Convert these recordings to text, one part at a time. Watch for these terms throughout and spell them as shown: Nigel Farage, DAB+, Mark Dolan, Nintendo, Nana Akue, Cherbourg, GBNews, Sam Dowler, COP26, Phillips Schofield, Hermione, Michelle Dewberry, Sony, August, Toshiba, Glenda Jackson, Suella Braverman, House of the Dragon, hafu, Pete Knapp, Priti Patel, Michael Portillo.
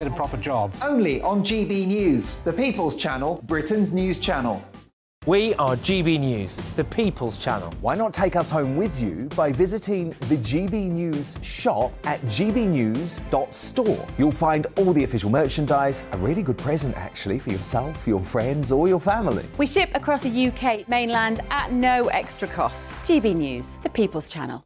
a proper job. Only on GB News, the People's Channel, Britain's news channel. We are GB News, the People's Channel. Why not take us home with you by visiting the GB News shop at gbnews.store. You'll find all the official merchandise, a really good present actually for yourself, your friends or your family. We ship across the UK mainland at no extra cost. GB News, the People's Channel.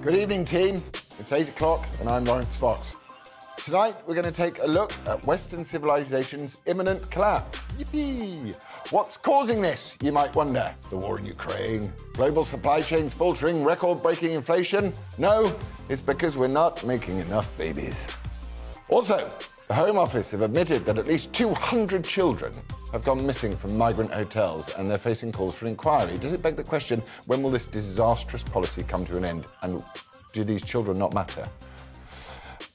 Good evening, team. It's 8 o'clock and I'm Lawrence Fox. Tonight, we're going to take a look at Western civilization's imminent collapse. Yippee! What's causing this, you might wonder? The war in Ukraine? Global supply chains faltering, record-breaking inflation? No, it's because we're not making enough babies. Also, the Home Office have admitted that at least 200 children have gone missing from migrant hotels and they're facing calls for inquiry. Does it beg the question, when will this disastrous policy come to an end? And do these children not matter?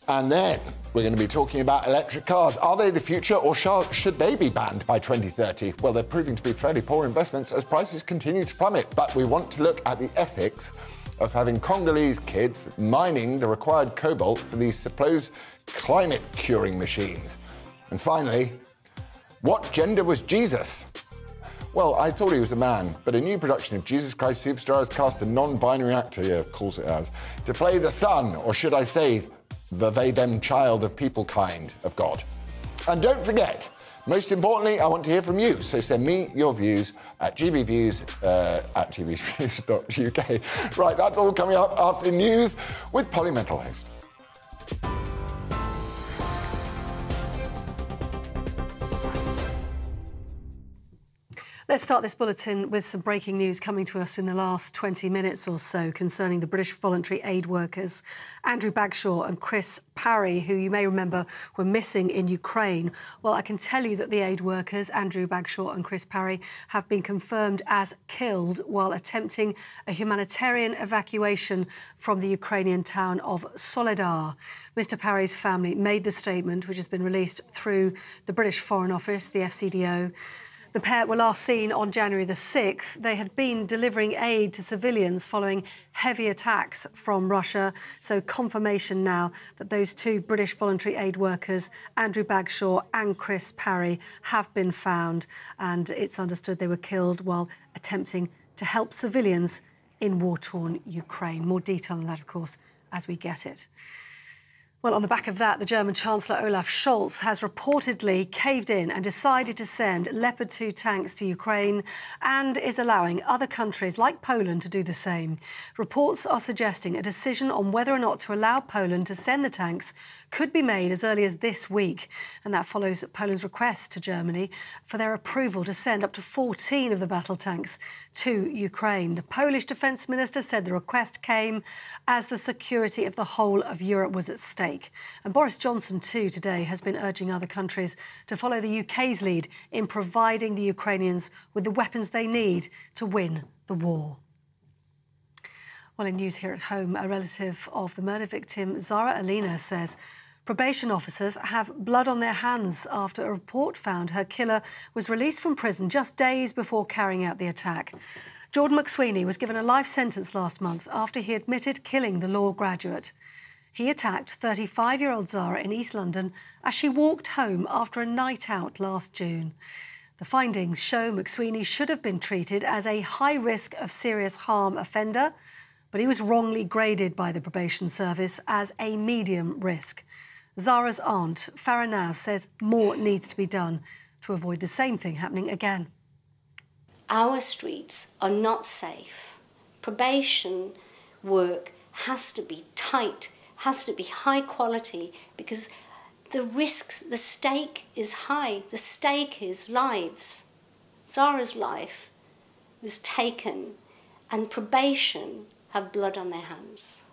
And then we're going to be talking about electric cars. Are they the future or should they be banned by 2030? Well, they're proving to be fairly poor investments as prices continue to plummet. But we want to look at the ethics of having Congolese kids mining the required cobalt for these supposed climate-curing machines. And finally, what gender was Jesus? Well, I thought he was a man, but a new production of Jesus Christ Superstar has cast a non-binary actor, calls it as, to play the son, or should I say, the they-them child of people kind of God. And don't forget, most importantly, I want to hear from you, so send me your views at gbviews.uk. Right, that's all coming up after news with Polymental Host. Let's start this bulletin with some breaking news coming to us in the last 20 minutes or so concerning the British voluntary aid workers Andrew Bagshaw and Chris Parry, who you may remember were missing in Ukraine. Well, I can tell you that the aid workers, Andrew Bagshaw and Chris Parry, have been confirmed as killed while attempting a humanitarian evacuation from the Ukrainian town of Soledar. Mr Parry's family made the statement, which has been released through the British Foreign Office, the FCDO. The pair were last seen on January the 6th. They had been delivering aid to civilians following heavy attacks from Russia. So confirmation now that those two British voluntary aid workers, Andrew Bagshaw and Chris Parry, have been found. And it's understood they were killed while attempting to help civilians in war-torn Ukraine. More detail on that, of course, as we get it. Well, on the back of that, the German Chancellor Olaf Scholz has reportedly caved in and decided to send Leopard 2 tanks to Ukraine and is allowing other countries, like Poland, to do the same. Reports are suggesting a decision on whether or not to allow Poland to send the tanks could be made as early as this week, and that follows Poland's request to Germany for their approval to send up to 14 of the battle tanks to Ukraine. The Polish Defence Minister said the request came as the security of the whole of Europe was at stake. And Boris Johnson, too, today has been urging other countries to follow the UK's lead in providing the Ukrainians with the weapons they need to win the war. Well, in news here at home, a relative of the murder victim, Zara Alina, says probation officers have blood on their hands after a report found her killer was released from prison just days before carrying out the attack. Jordan McSweeney was given a life sentence last month after he admitted killing the law graduate. He attacked 35-year-old Zara in East London as she walked home after a night out last June. The findings show McSweeney should have been treated as a high-risk of serious harm offender, but he was wrongly graded by the probation service as a medium risk. Zara's aunt, Faranaz, says more needs to be done to avoid the same thing happening again. Our streets are not safe. Probation work has to be tight, has to be high quality, because the risks, the stake is high. The stake is lives. Zara's life was taken, and probation have blood on their hands.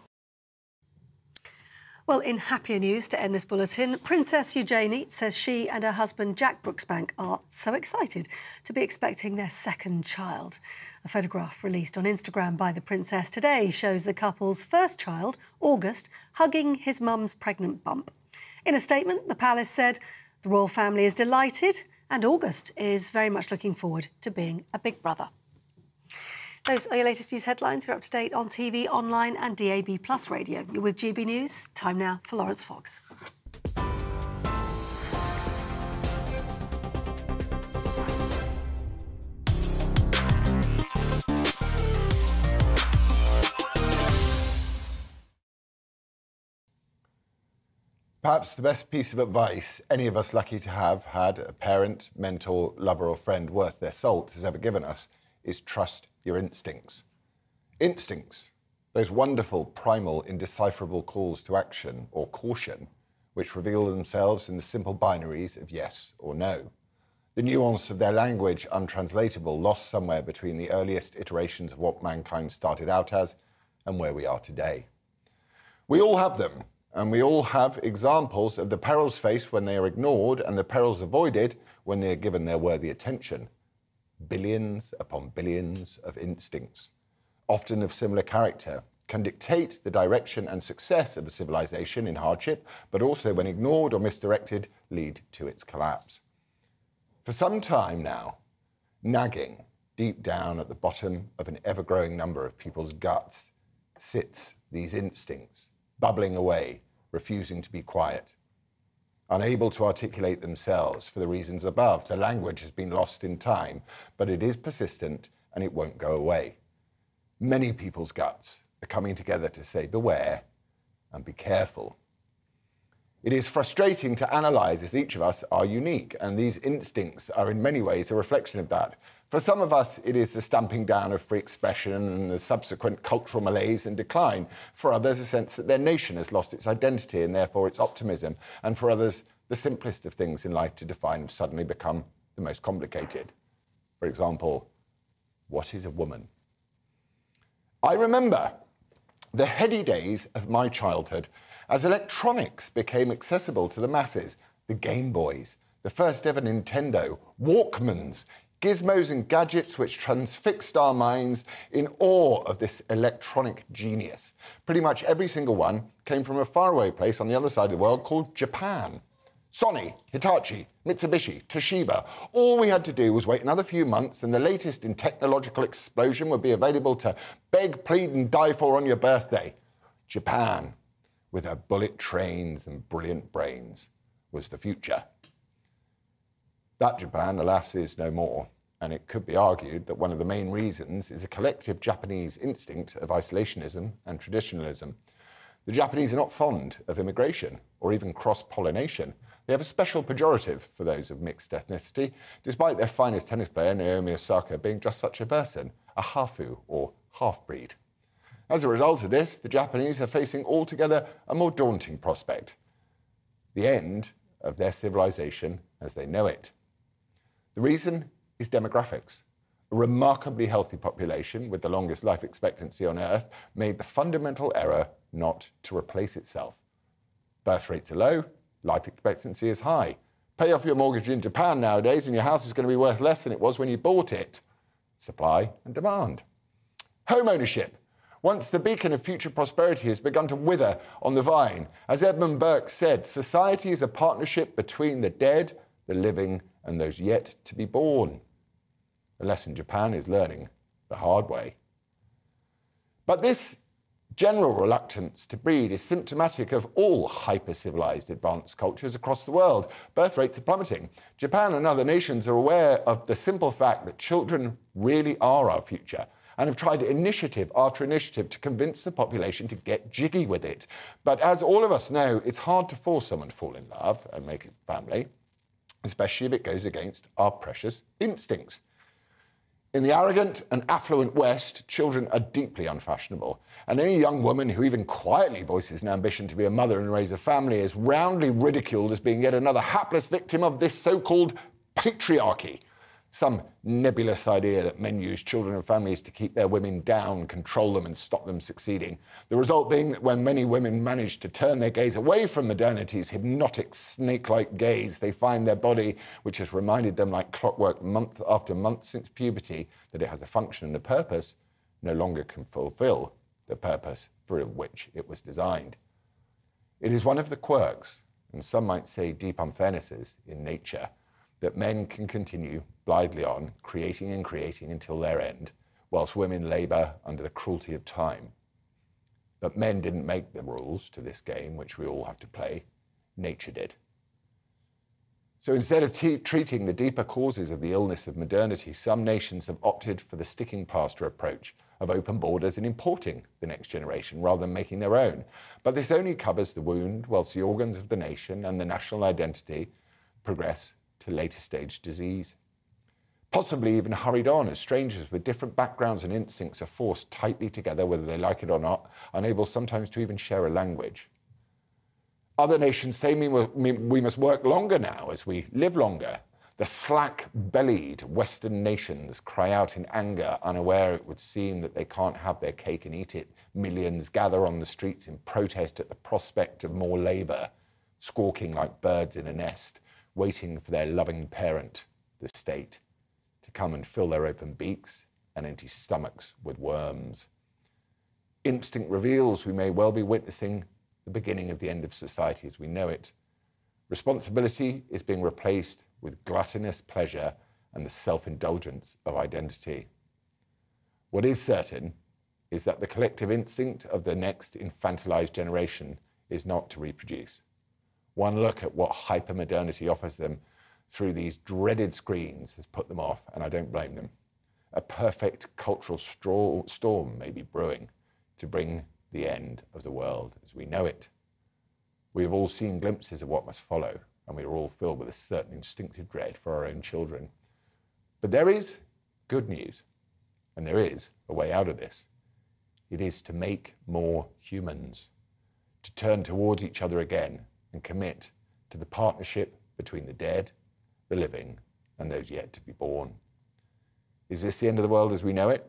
Well, in happier news to end this bulletin, Princess Eugenie says she and her husband Jack Brooksbank are so excited to be expecting their second child. A photograph released on Instagram by the princess today shows the couple's first child, August, hugging his mum's pregnant bump. In a statement, the palace said, "The royal family is delighted and August is very much looking forward to being a big brother." Those are your latest news headlines. You're up to date on TV, online and DAB+ radio. You're with GB News. Time now for Lawrence Fox. Perhaps the best piece of advice any of us lucky to have had a parent, mentor, lover or friend worth their salt has ever given us is trust your instincts. Instincts, those wonderful, primal, indecipherable calls to action or caution, which reveal themselves in the simple binaries of yes or no. The nuance of their language, untranslatable, lost somewhere between the earliest iterations of what mankind started out as and where we are today. We all have them, and we all have examples of the perils faced when they are ignored and the perils avoided when they are given their worthy attention. Billions upon billions of instincts, often of similar character, can dictate the direction and success of a civilization in hardship, but also, when ignored or misdirected, lead to its collapse. For some time now, nagging deep down at the bottom of an ever-growing number of people's guts sits these instincts, bubbling away, refusing to be quiet. Unable to articulate themselves for the reasons above, the language has been lost in time, but it is persistent and it won't go away. Many people's guts are coming together to say beware and be careful. It is frustrating to analyse as each of us are unique, and these instincts are in many ways a reflection of that. For some of us, it is the stamping down of free expression and the subsequent cultural malaise and decline. For others, a sense that their nation has lost its identity and therefore its optimism. And for others, the simplest of things in life to define have suddenly become the most complicated. For example, what is a woman? I remember the heady days of my childhood as electronics became accessible to the masses. The Game Boys, the first ever Nintendo, Walkmans, gizmos and gadgets which transfixed our minds in awe of this electronic genius. Pretty much every single one came from a faraway place on the other side of the world called Japan. Sony, Hitachi, Mitsubishi, Toshiba. All we had to do was wait another few months and the latest in technological explosion would be available to beg, plead and die for on your birthday. Japan, with her bullet trains and brilliant brains, was the future. That Japan, alas, is no more, and it could be argued that one of the main reasons is a collective Japanese instinct of isolationism and traditionalism. The Japanese are not fond of immigration or even cross-pollination. They have a special pejorative for those of mixed ethnicity, despite their finest tennis player, Naomi Osaka, being just such a person, a hafu or half-breed. As a result of this, the Japanese are facing altogether a more daunting prospect, the end of their civilization as they know it. The reason is demographics. A remarkably healthy population with the longest life expectancy on Earth made the fundamental error not to replace itself. Birth rates are low, life expectancy is high. Pay off your mortgage in Japan nowadays and your house is going to be worth less than it was when you bought it. Supply and demand. Home ownership. Once the beacon of future prosperity has begun to wither on the vine. As Edmund Burke said, society is a partnership between the dead, the living, and those yet to be born. A lesson Japan is learning the hard way. But this general reluctance to breed is symptomatic of all hyper-civilized advanced cultures across the world. Birth rates are plummeting. Japan and other nations are aware of the simple fact that children really are our future and have tried initiative after initiative to convince the population to get jiggy with it. But as all of us know, it's hard to force someone to fall in love and make a family, especially if it goes against our precious instincts. In the arrogant and affluent West, children are deeply unfashionable, and any young woman who even quietly voices an ambition to be a mother and raise a family is roundly ridiculed as being yet another hapless victim of this so-called patriarchy. some nebulous idea that men use children and families to keep their women down, control them and stop them succeeding. The result being that when many women manage to turn their gaze away from modernity's hypnotic, snake-like gaze, they find their body, which has reminded them like clockwork month after month since puberty, that it has a function and a purpose, no longer can fulfill the purpose for which it was designed. It is one of the quirks, and some might say deep unfairnesses, in nature, that men can continue blithely on, creating and creating until their end, whilst women labour under the cruelty of time. But men didn't make the rules to this game, which we all have to play. Nature did. So instead of treating the deeper causes of the illness of modernity, some nations have opted for the sticking plaster approach of open borders and importing the next generation rather than making their own. But this only covers the wound, whilst the organs of the nation and the national identity progress to later stage disease. Possibly even hurried on as strangers with different backgrounds and instincts are forced tightly together, whether they like it or not, unable sometimes to even share a language. Other nations say we must work longer now as we live longer. The slack-bellied Western nations cry out in anger, unaware it would seem that they can't have their cake and eat it. Millions gather on the streets in protest at the prospect of more labour, squawking like birds in a nest, waiting for their loving parent, the state, to come and fill their open beaks and empty stomachs with worms. Instinct reveals we may well be witnessing the beginning of the end of society as we know it. Responsibility is being replaced with gluttonous pleasure and the self-indulgence of identity. What is certain is that the collective instinct of the next infantilized generation is not to reproduce. One look at what hyper-modernity offers them through these dreaded screens has put them off, and I don't blame them. A perfect cultural storm may be brewing to bring the end of the world as we know it. We have all seen glimpses of what must follow, and we are all filled with a certain instinctive dread for our own children. But there is good news, and there is a way out of this. It is to make more humans, to turn towards each other again and commit to the partnership between the dead, the living, and those yet to be born. Is this the end of the world as we know it?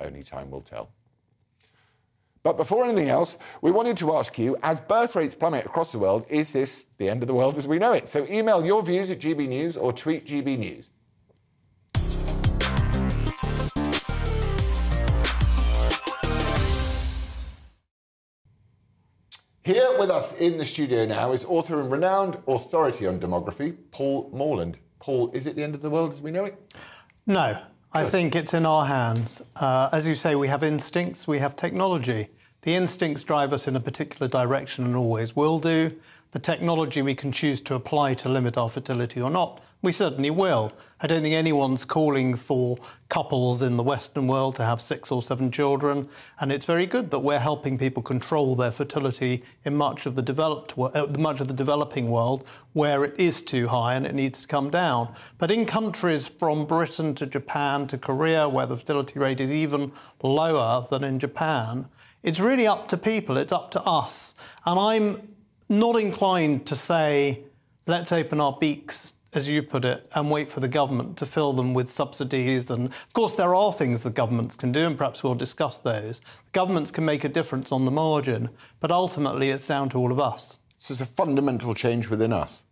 Only time will tell. But before anything else, we wanted to ask you, as birth rates plummet across the world, is this the end of the world as we know it? So email your views at GBNews or tweet GBNews. Here with us in the studio now is author and renowned authority on demography, Paul Morland. Paul, is it the end of the world as we know it? No. I think it's in our hands. As you say, we have instincts, we have technology. The instincts drive us in a particular direction and always will do. The technology we can choose to apply to limit our fertility or not, we certainly will. I don't think anyone's calling for couples in the Western world to have 6 or 7 children, and it's very good that we're helping people control their fertility in much of the developing world where it is too high and it needs to come down. But in countries from Britain to Japan to Korea, where the fertility rate is even lower than in Japan, it's really up to people, it's up to us. And I'm not inclined to say, let's open our beaks, as you put it, and wait for the government to fill them with subsidies. And of course, there are things the governments can do, and perhaps we'll discuss those. Governments can make a difference on the margin, but ultimately it's down to all of us. So it's a fundamental change within us.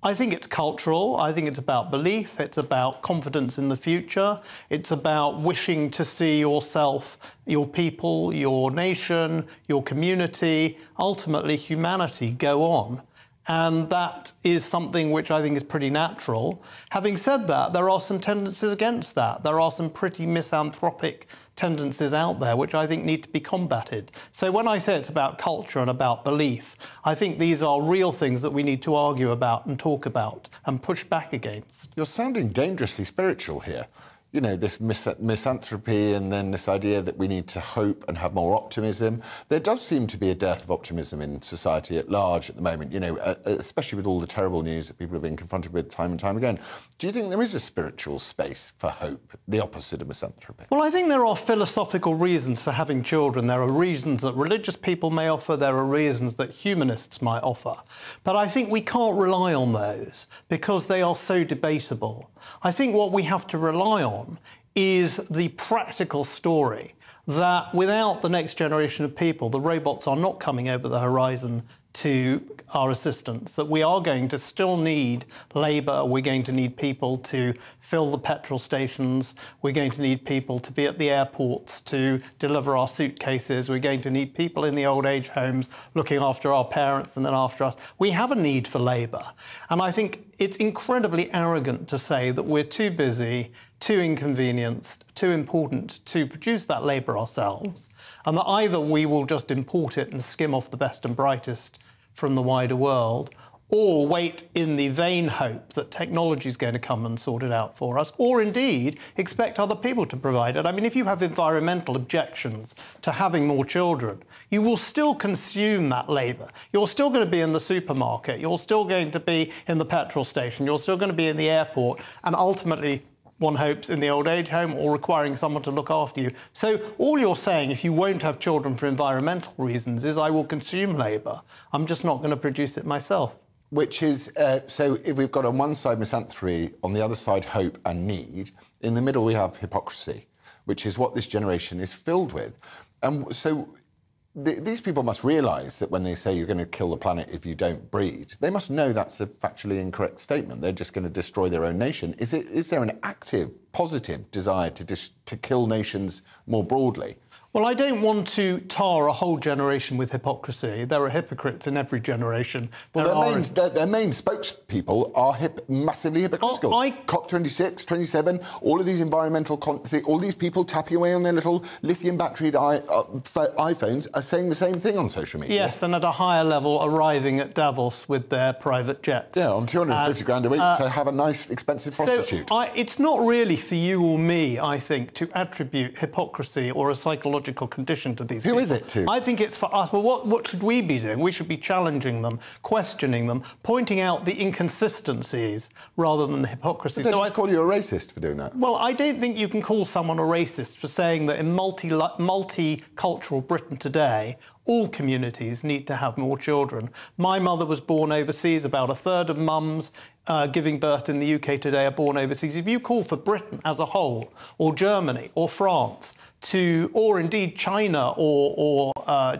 I think it's cultural, I think it's about belief, it's about confidence in the future, it's about wishing to see yourself, your people, your nation, your community, ultimately humanity go on. And that is something which I think is pretty natural. Having said that, there are some tendencies against that. There are some pretty misanthropic tendencies out there which I think need to be combated. So when I say it's about culture and about belief, I think these are real things that we need to argue about and talk about and push back against. You're sounding dangerously spiritual here. you know, this misanthropy and then this idea that we need to hope and have more optimism. There does seem to be a dearth of optimism in society at large at the moment, you know, especially with all the terrible news that people have been confronted with time and time again. Do you think there is a spiritual space for hope, the opposite of misanthropy? Well, I think there are philosophical reasons for having children. There are reasons that religious people may offer. There are reasons that humanists might offer. But I think we can't rely on those because they are so debatable. I think what we have to rely on is the practical story that without the next generation of people, the robots are not coming over the horizon to our assistance, that we are going to still need labour, we're going to need people to fill the petrol stations, we're going to need people to be at the airports to deliver our suitcases, we're going to need people in the old age homes looking after our parents and then after us. We have a need for labour. And I think it's incredibly arrogant to say that we're too busy, too inconvenienced, too important to produce that labour ourselves, and that either we will just import it and skim off the best and brightest from the wider world, or wait in the vain hope that technology is going to come and sort it out for us, or indeed expect other people to provide it. I mean, if you have environmental objections to having more children, you will still consume that labour. You're still going to be in the supermarket, you're still going to be in the petrol station, you're still going to be in the airport, and ultimately, one hopes, in the old age home or requiring someone to look after you. So all you're saying, if you won't have children for environmental reasons, is I will consume labour. I'm just not going to produce it myself. Which is, so if we've got on one side misanthropy, on the other side hope and need, in the middle we have hypocrisy, which is what this generation is filled with. And so these people must realise that when they say you're going to kill the planet if you don't breed, they must know that's a factually incorrect statement. They're just going to destroy their own nation. Is there an active, positive desire to kill nations more broadly? Well, I don't want to tar a whole generation with hypocrisy. There are hypocrites in every generation. Well, their main spokespeople are massively hypocritical. COP26, 27, all of these environmental... all these people tapping away on their little lithium-batteried iPhones are saying the same thing on social media. Yes, and at a higher level, arriving at Davos with their private jets. Yeah, on 250 grand a week, so have a nice, expensive prostitute. So it's not really for you or me, I think, to attribute hypocrisy or a psychological condition to these people. Who is it to? I think it's for us. Well, what should we be doing? We should be challenging them, questioning them, pointing out the inconsistencies rather than the hypocrisy. But I call you a racist for doing that. Well, I don't think you can call someone a racist for saying that in multicultural Britain today, all communities need to have more children. My mother was born overseas. About a third of mums giving birth in the UK today are born overseas. If you call for Britain as a whole, or Germany, or France, or indeed China, or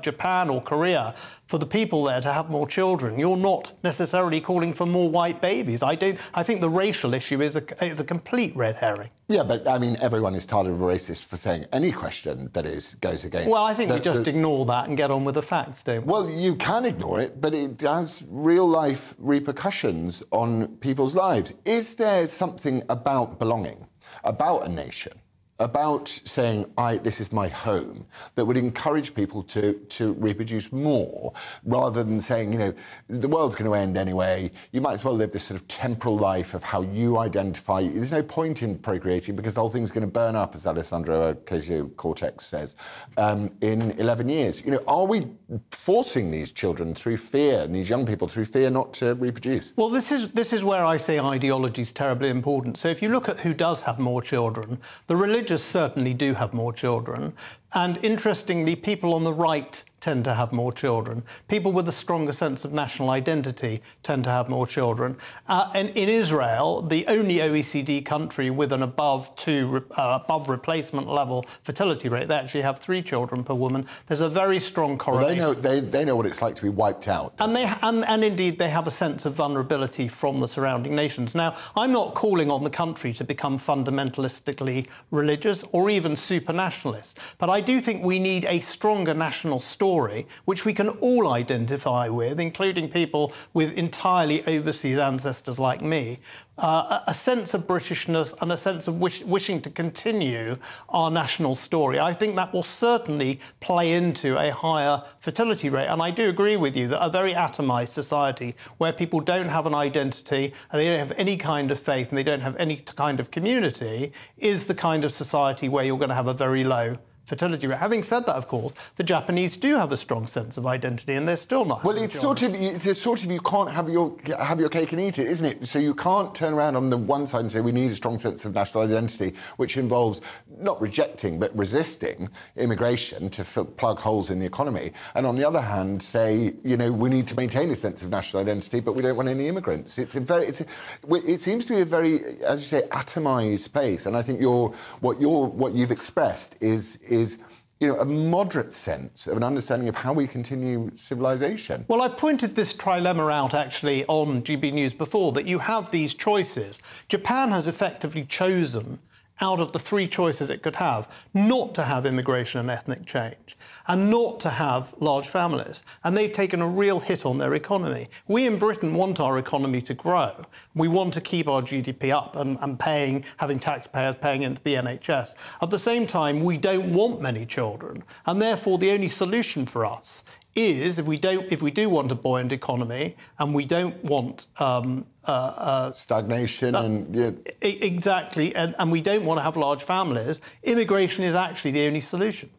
Japan, or Korea, for the people there to have more children, you're not necessarily calling for more white babies. I think the racial issue is a complete red herring. Yeah, but, I mean, everyone is tired of a racist for saying any question that goes against... Well, I think we just ignore that and get on with the facts, don't we? Well, you can ignore it, but it has real-life repercussions on people's lives. Is there something about belonging, about a nation, about saying, this is my home, that would encourage people to reproduce more, rather than saying, you know, the world's going to end anyway, you might as well live this sort of temporal life of how you identify. There's no point in procreating because the whole thing's going to burn up, as Alexandria Ocasio-Cortez says, in 11 years. You know, are we forcing these children through fear, and these young people through fear, not to reproduce? Well, this is where I say ideology is terribly important. So if you look at who does have more children, the religious certainly do have more children, and interestingly, people on the right tend to have more children. People with a stronger sense of national identity tend to have more children. And in Israel, the only OECD country with an above replacement level fertility rate, they actually have 3 children per woman. There's a very strong correlation. Well, they know what it's like to be wiped out. And indeed, they have a sense of vulnerability from the surrounding nations. Now, I'm not calling on the country to become fundamentalistically religious or even supranationalist, but I I do think we need a stronger national story, which we can all identify with, including people with entirely overseas ancestors like me, a sense of Britishness and a sense of wishing to continue our national story. I think that will certainly play into a higher fertility rate. And I do agree with you that a very atomised society where people don't have an identity and they don't have any kind of faith and they don't have any kind of community is the kind of society where you're going to have a very low fertility rate. Having said that, of course, the Japanese do have a strong sense of identity, and they're still not. Well, it's sort of you can't have your cake and eat it, isn't it? So you can't turn around on the one side and say we need a strong sense of national identity, which involves not rejecting but resisting immigration to plug holes in the economy, and on the other hand say, you know, we need to maintain a sense of national identity, but we don't want any immigrants. It's a very, it seems to be a very, as you say, atomised place, and I think what you've expressed is, you know, a moderate sense of an understanding of how we continue civilization. Well, I pointed this trilemma out, actually, on GB News before, that you have these choices. Japan has effectively chosen, out of the three choices it could have, not to have immigration and ethnic change, and not to have large families. And they've taken a real hit on their economy. We in Britain want our economy to grow. We want to keep our GDP up and having taxpayers paying into the NHS. At the same time, we don't want many children. And therefore, the only solution for us is, if we do want a buoyant economy and we don't want stagnation and... Yeah. Exactly, and we don't want to have large families, immigration is actually the only solution.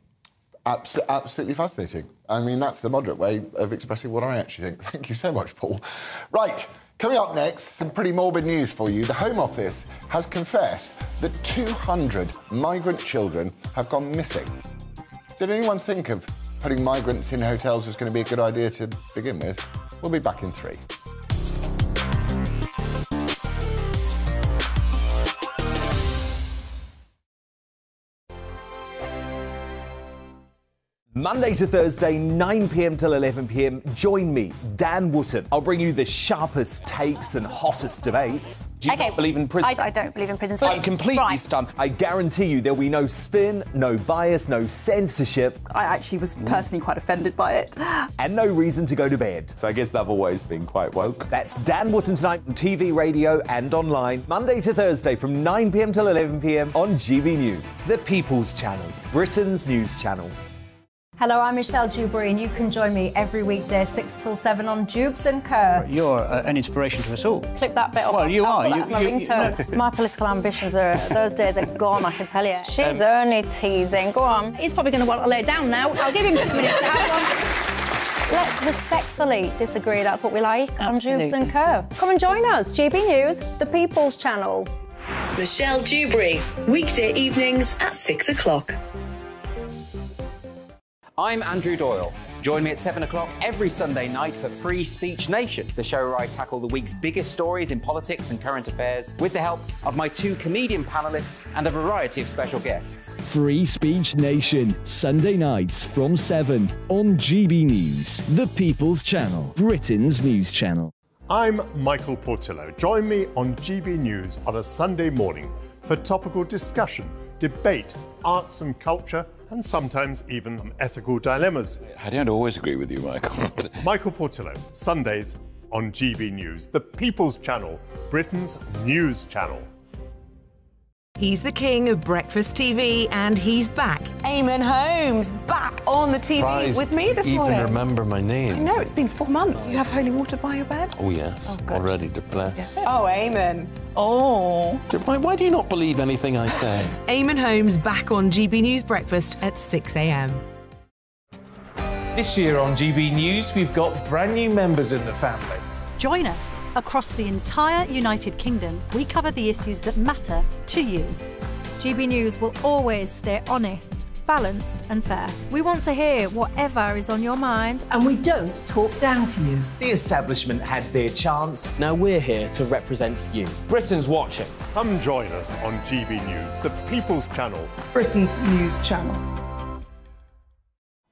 Absolutely fascinating. I mean, that's the moderate way of expressing what I actually think. Thank you so much, Paul. Right, coming up next, some pretty morbid news for you. The Home Office has confessed that 200 migrant children have gone missing. Did anyone think of putting migrants in hotels was going to be a good idea to begin with? We'll be back in 3. Monday to Thursday, 9 p.m. till 11 p.m, join me, Dan Wootton. I'll bring you the sharpest takes and hottest debates. Do you not believe in prisons? I don't believe in prisons. I'm completely stunned. I guarantee you there'll be no spin, no bias, no censorship. I actually was personally quite offended by it. And no reason to go to bed. So I guess they've always been quite woke. That's Dan Wootton tonight on TV, radio and online. Monday to Thursday from 9 p.m. till 11 p.m. on GB News, the People's Channel, Britain's news channel. Hello, I'm Michelle Dewberry, and you can join me every weekday 6 till 7 on Jubes & Co. You're an inspiration to us all. Clip that bit off. Well, you are. That's my ringtone. No. My political ambitions are... those days are gone, I can tell you. She's only teasing. Go on. He's probably going to want to lay down now. I'll give him 2 minutes to have one. Let's respectfully disagree. That's what we like. Absolutely. On Jubes & Co. Come and join us. GB News, the People's Channel. Michelle Dewberry, weekday evenings at 6 o'clock. I'm Andrew Doyle. Join me at 7 o'clock every Sunday night for Free Speech Nation, the show where I tackle the week's biggest stories in politics and current affairs with the help of my two comedian panellists and a variety of special guests. Free Speech Nation, Sunday nights from 7 on GB News, the People's Channel, Britain's news channel. I'm Michael Portillo. Join me on GB News on a Sunday morning for topical discussion, debate, arts and culture, and sometimes even ethical dilemmas. I don't always agree with you, Michael. Michael Portillo, Sundays on GB News, the People's Channel, Britain's news channel. He's the king of breakfast TV, and he's back. Eamon Holmes, back on the TV with me this morning. I even remember my name. I know, it's been 4 months. You have holy water by your bed? Oh, yes. Oh, already to bless. Yeah. Oh, Eamon. Oh. Why do you not believe anything I say? Eamon Holmes, back on GB News Breakfast at 6 a.m. This year on GB News, we've got brand new members in the family. Join us. Across the entire United Kingdom, we cover the issues that matter to you. GB News will always stay honest, balanced and fair. We want to hear whatever is on your mind, and we don't talk down to you. The establishment had their chance. Now we're here to represent you. Britain's watching. Come join us on GB News, the People's Channel. Britain's news channel.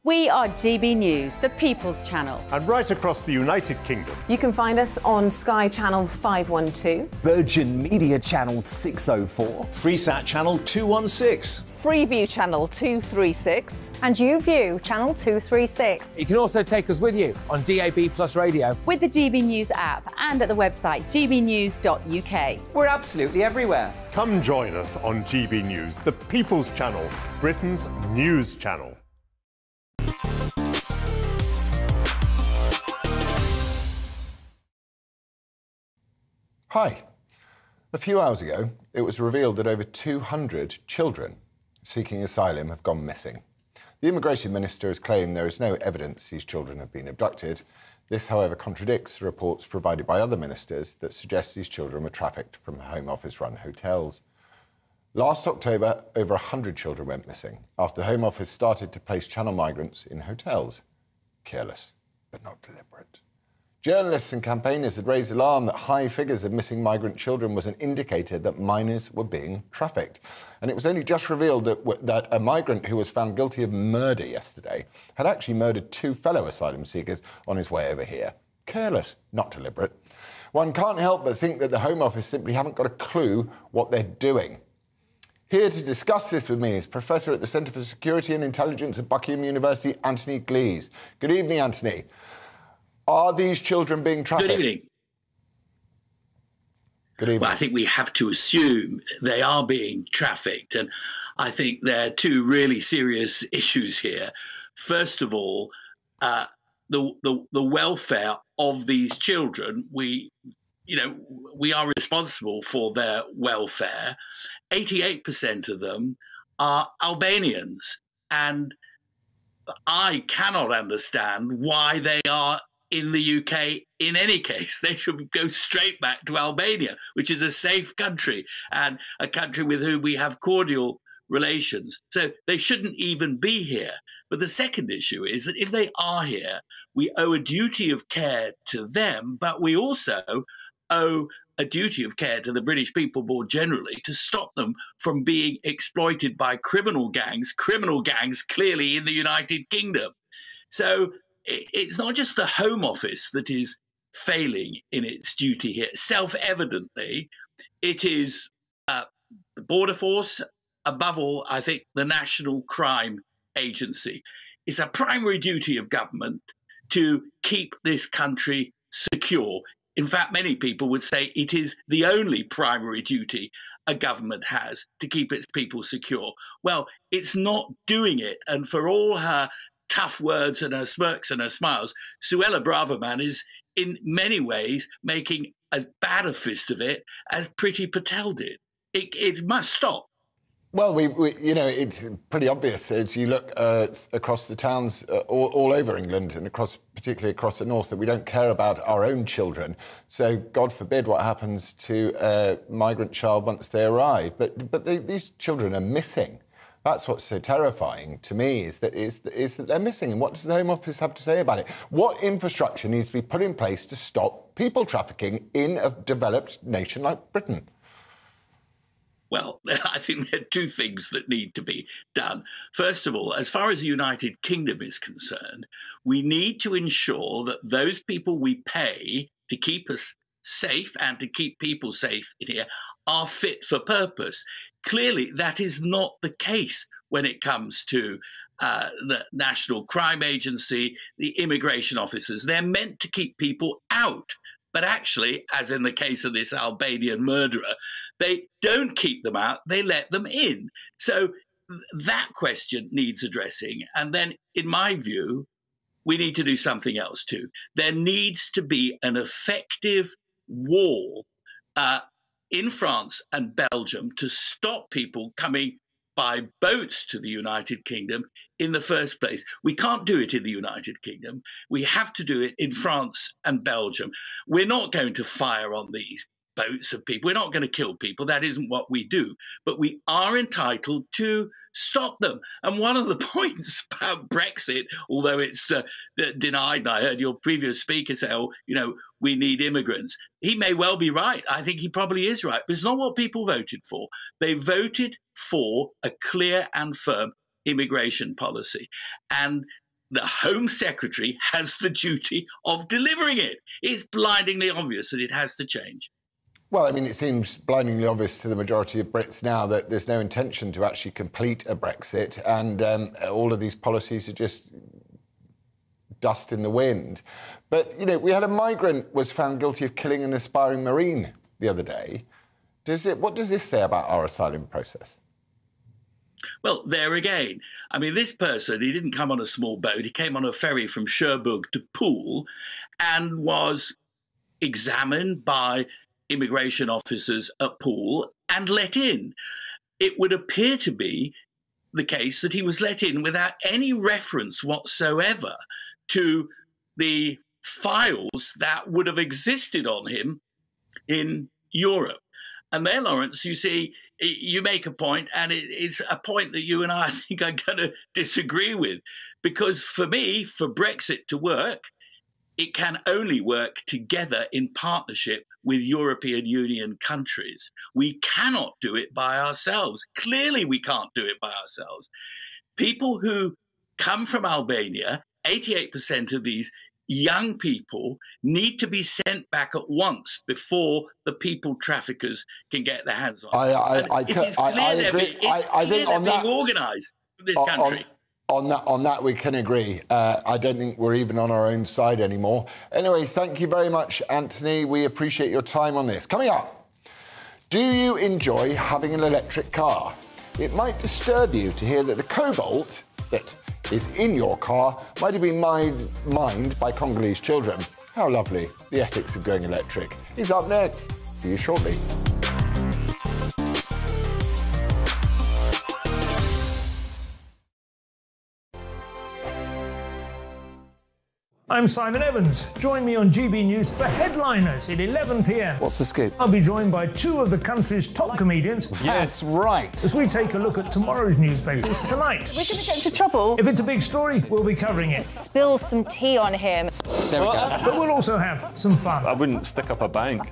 We are GB News, the People's Channel. And right across the United Kingdom. You can find us on Sky Channel 512, Virgin Media Channel 604, Freesat Channel 216, Freeview Channel 236 and YouView Channel 236. You can also take us with you on DAB+ radio, with the GB News app and at the website gbnews.uk. We're absolutely everywhere. Come join us on GB News, the People's Channel, Britain's news channel. Hi. A few hours ago, it was revealed that over 200 children seeking asylum have gone missing. The Immigration Minister has claimed there is no evidence these children have been abducted. This, however, contradicts the reports provided by other ministers that suggest these children were trafficked from Home Office-run hotels. Last October, over 100 children went missing after the Home Office started to place channel migrants in hotels. Careless, but not deliberate. Journalists and campaigners had raised alarm that high figures of missing migrant children was an indicator that minors were being trafficked. And it was only just revealed that a migrant who was found guilty of murder yesterday had actually murdered two fellow asylum seekers on his way over here. Careless, not deliberate. One can't help but think that the Home Office simply haven't got a clue what they're doing. Here to discuss this with me is Professor at the Centre for Security and Intelligence at Buckingham University, Anthony Glees. Good evening, Anthony. Are these children being trafficked? Good evening. Good evening. Well, I think we have to assume they are being trafficked. And I think there are two really serious issues here. First of all, the welfare of these children. We are responsible for their welfare. 88% of them are Albanians. And I cannot understand why they are in the UK, in any case. They should go straight back to Albania, which is a safe country and a country with whom we have cordial relations. So they shouldn't even be here. But the second issue is that if they are here, we owe a duty of care to them, but we also owe a duty of care to the British people more generally to stop them from being exploited by criminal gangs clearly in the United Kingdom. So it's not just the Home Office that is failing in its duty here. Self-evidently, it is the Border Force, above all, I think, the National Crime Agency. It's a primary duty of government to keep this country secure. In fact, many people would say it is the only primary duty a government has, to keep its people secure. Well, it's not doing it, and for all her tough words and her smirks and her smiles, Suella Braverman is in many ways making as bad a fist of it as Priti Patel did. It must stop. Well, it's pretty obvious as you look across the towns all over England and particularly across the north that we don't care about our own children. So God forbid what happens to a migrant child once they arrive. But these children are missing. That's what's so terrifying to me, is that they're missing. And what does the Home Office have to say about it? What infrastructure needs to be put in place to stop people trafficking in a developed nation like Britain? Well, I think there are two things that need to be done. First of all, as far as the United Kingdom is concerned, we need to ensure that those people we pay to keep us safe and to keep people safe in here are fit for purpose. Clearly, that is not the case when it comes to the National Crime Agency, the immigration officers. They're meant to keep people out. But actually, as in the case of this Albanian murderer, they don't keep them out, they let them in. So that question needs addressing. And then, in my view, we need to do something else too. There needs to be an effective wall in France and Belgium to stop people coming by boats to the United Kingdom in the first place. We can't do it in the United Kingdom. We have to do it in France and Belgium. We're not going to fire on these boats of people. We're not going to kill people. That isn't what we do. But we are entitled to stop them. And one of the points about Brexit, although it's denied, and I heard your previous speaker say, oh, we need immigrants. He may well be right. I think he probably is right. But it's not what people voted for. They voted for a clear and firm immigration policy. And the Home Secretary has the duty of delivering it. It's blindingly obvious that it has to change. Well, I mean, it seems blindingly obvious to the majority of Brits now that there's no intention to actually complete a Brexit, and all of these policies are just dust in the wind. But, you know, we had a migrant was found guilty of killing an aspiring Marine the other day. What does this say about our asylum process? Well, there again. I mean, this person, he didn't come on a small boat. He came on a ferry from Cherbourg to Poole and was examined by immigration officers at Poole and let in. It would appear to be the case that he was let in without any reference whatsoever to the files that would have existed on him in Europe. And there, Lawrence, you see, you make a point, and it's a point that you and I think are going to disagree with, because for me, for Brexit to work, it can only work together in partnership with European Union countries. We cannot do it by ourselves. Clearly, we can't do it by ourselves. People who come from Albania, 88% of these young people, need to be sent back at once before the people traffickers can get their hands on. I think it's clear they're being organised in this country. On that, we can agree. I don't think we're even on our own side anymore. Anyway, thank you very much, Anthony. We appreciate your time on this. Coming up, do you enjoy having an electric car? It might disturb you to hear that the cobalt that is in your car might have been mined by Congolese children. How lovely. The ethics of going electric is up next. See you shortly. I'm Simon Evans. Join me on GB News for Headliners at 11 p.m. What's the scoop? I'll be joined by two of the country's top comedians. That's right. As we take a look at tomorrow's newspapers tonight. We're going to get into trouble. If it's a big story, we'll be covering it. Spill some tea on him. There we go. But we'll also have some fun. I wouldn't stick up a bank.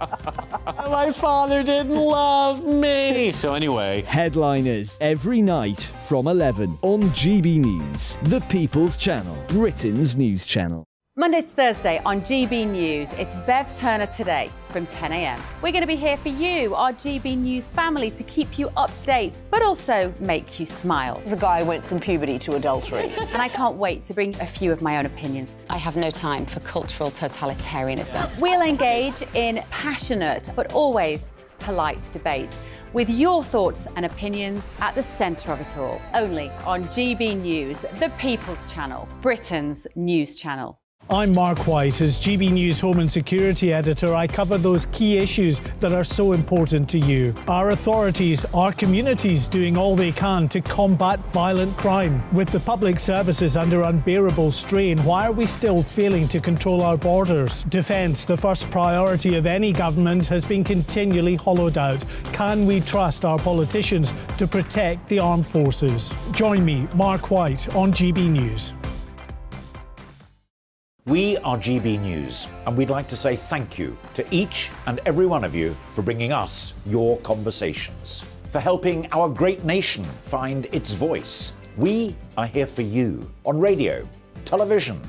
My father didn't love me. So anyway. Headliners every night from 11 on GB News, the People's Channel, Britain's news channel. Monday to Thursday on GB News, it's Bev Turner Today from 10 a.m. We're going to be here for you, our GB News family, to keep you up to date, but also make you smile. The guy went from puberty to adultery. And I can't wait to bring a few of my own opinions. I have no time for cultural totalitarianism. We'll engage in passionate, but always polite debate, with your thoughts and opinions at the centre of it all. Only on GB News, the People's Channel, Britain's news channel. I'm Mark White. As GB News Home and Security Editor, I cover those key issues that are so important to you. Our authorities, our communities doing all they can to combat violent crime. With the public services under unbearable strain, why are we still failing to control our borders? Defence, the first priority of any government, has been continually hollowed out. Can we trust our politicians to protect the armed forces? Join me, Mark White, on GB News. We are GB News, and we'd like to say thank you to each and every one of you for bringing us your conversations, for helping our great nation find its voice. We are here for you on radio, television,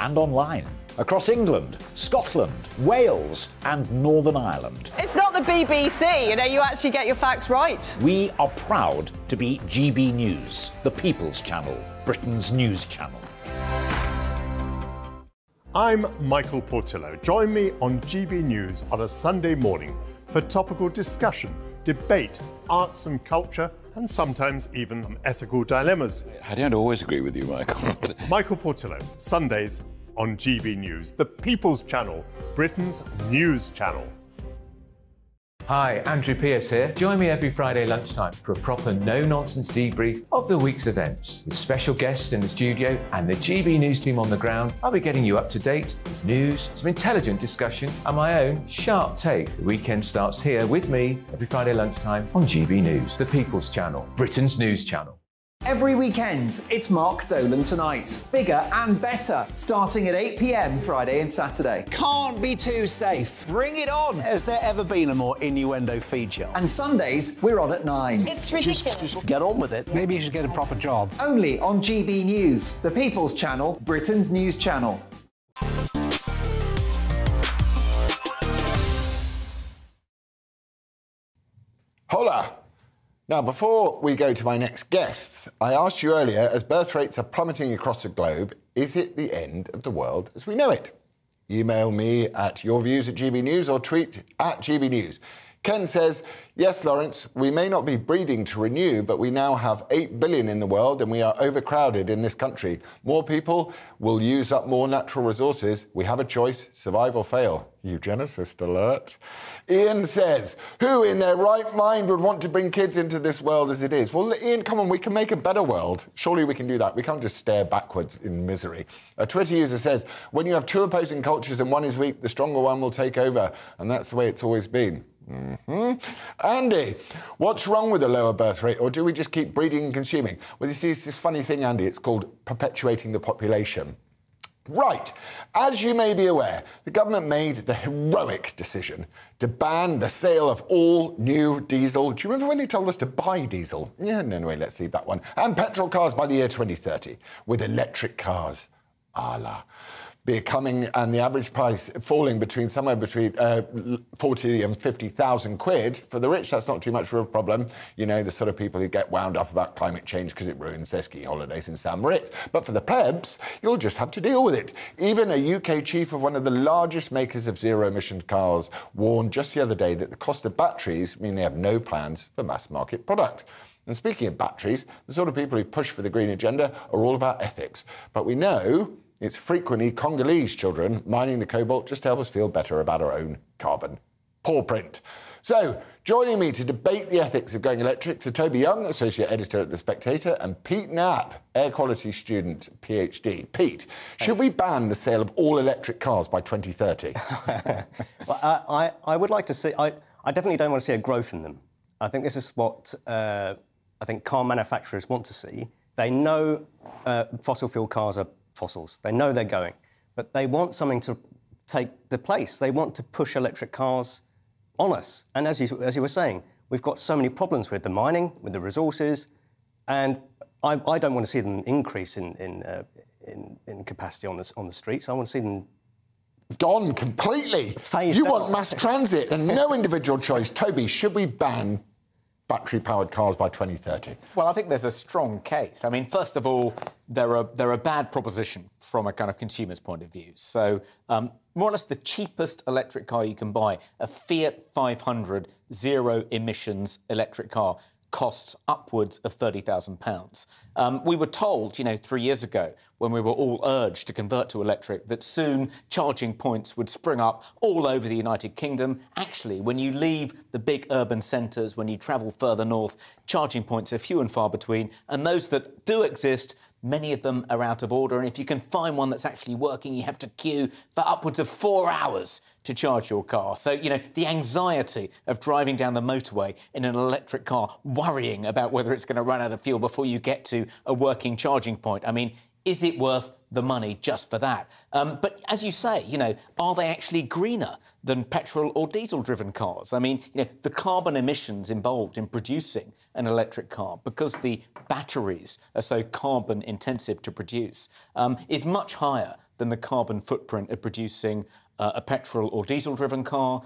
and online, across England, Scotland, Wales, and Northern Ireland. It's not the BBC, you know, you actually get your facts right. We are proud to be GB News, the People's Channel, Britain's news channel. I'm Michael Portillo. Join me on GB News on a Sunday morning for topical discussion, debate, arts and culture, and sometimes even ethical dilemmas. I don't always agree with you, Michael. Michael Portillo, Sundays on GB News, the People's Channel, Britain's news channel. Hi, Andrew Pearce here. Join me every Friday lunchtime for a proper no-nonsense debrief of the week's events. With special guests in the studio and the GB News team on the ground, I'll be getting you up to date with news, some intelligent discussion, and my own sharp take. The weekend starts here with me every Friday lunchtime on GB News, the People's Channel, Britain's news channel. Every weekend, it's Mark Dolan Tonight. Bigger and better, starting at 8 p.m. Friday and Saturday. Can't be too safe. Bring it on. Has there ever been a more innuendo feature? And Sundays, we're on at 9. It's ridiculous. Just get on with it. Maybe you should get a proper job. Only on GB News, the People's Channel, Britain's news channel. Hola. Now, before we go to my next guests, I asked you earlier, as birth rates are plummeting across the globe, is it the end of the world as we know it? Email me at yourviews@gbnews or tweet at gbnews. Ken says, yes, Lawrence, we may not be breeding to renew, but we now have 8 billion in the world and we are overcrowded in this country. More people will use up more natural resources. We have a choice, survive or fail. Eugenicist alert. Ian says, who in their right mind would want to bring kids into this world as it is? Well, Ian, come on, we can make a better world. Surely we can do that. We can't just stare backwards in misery. A Twitter user says, when you have two opposing cultures and one is weak, the stronger one will take over. And that's the way it's always been. Andy, what's wrong with a lower birth rate, or do we just keep breeding and consuming? Well, you see, it's this funny thing, Andy, it's called perpetuating the population. Right, as you may be aware, the government made the heroic decision to ban the sale of all new diesel. Do you remember when they told us to buy diesel? Yeah, no, anyway, let's leave that one. And petrol cars by the year 2030, with electric cars, a la. Becoming and the average price falling between somewhere between 40 and 50,000 quid. For the rich, that's not too much of a problem. You know, the sort of people who get wound up about climate change because it ruins their ski holidays in St. Moritz. But for the plebs, you'll just have to deal with it. Even a UK chief of one of the largest makers of zero-emission cars warned just the other day that the cost of batteries mean they have no plans for mass-market product. And speaking of batteries, the sort of people who push for the green agenda are all about ethics. But we know it's frequently Congolese children mining the cobalt just to help us feel better about our own carbon paw print. So, joining me to debate the ethics of going electric are Toby Young, Associate Editor at The Spectator, and Pete Knapp, Air Quality Student, PhD. Pete, should we ban the sale of all electric cars by 2030? Well, I would like to see... I definitely don't want to see a growth in them. I think this is what I think car manufacturers want to see. They know fossil fuel cars are fossils. They know they're going, but they want something to take the place. They want to push electric cars on us. And as you were saying, we've got so many problems with the mining, with the resources, and I don't want to see them increase in capacity on the streets. I want to see them gone completely. Phased you out. Want mass transit and no individual choice. Toby, should we ban battery-powered cars by 2030? Well, I think there's a strong case. I mean, first of all, they're a bad proposition from a kind of consumer's point of view. So, more or less the cheapest electric car you can buy, a Fiat 500 zero-emissions electric car, costs upwards of £30,000. We were told, you know, 3 years ago, when we were all urged to convert to electric, that soon charging points would spring up all over the United Kingdom. Actually, when you leave the big urban centres, when you travel further north, charging points are few and far between, and those that do exist, many of them are out of order, and if you can find one that's actually working, you have to queue for upwards of 4 hours to charge your car. So, you know, the anxiety of driving down the motorway in an electric car, worrying about whether it's going to run out of fuel before you get to a working charging point. I mean, is it worth the money just for that? But as you say, you know, are they actually greener than petrol or diesel-driven cars? I mean, you know, the carbon emissions involved in producing an electric car, because the batteries are so carbon-intensive to produce, is much higher than the carbon footprint of producing a petrol or diesel-driven car.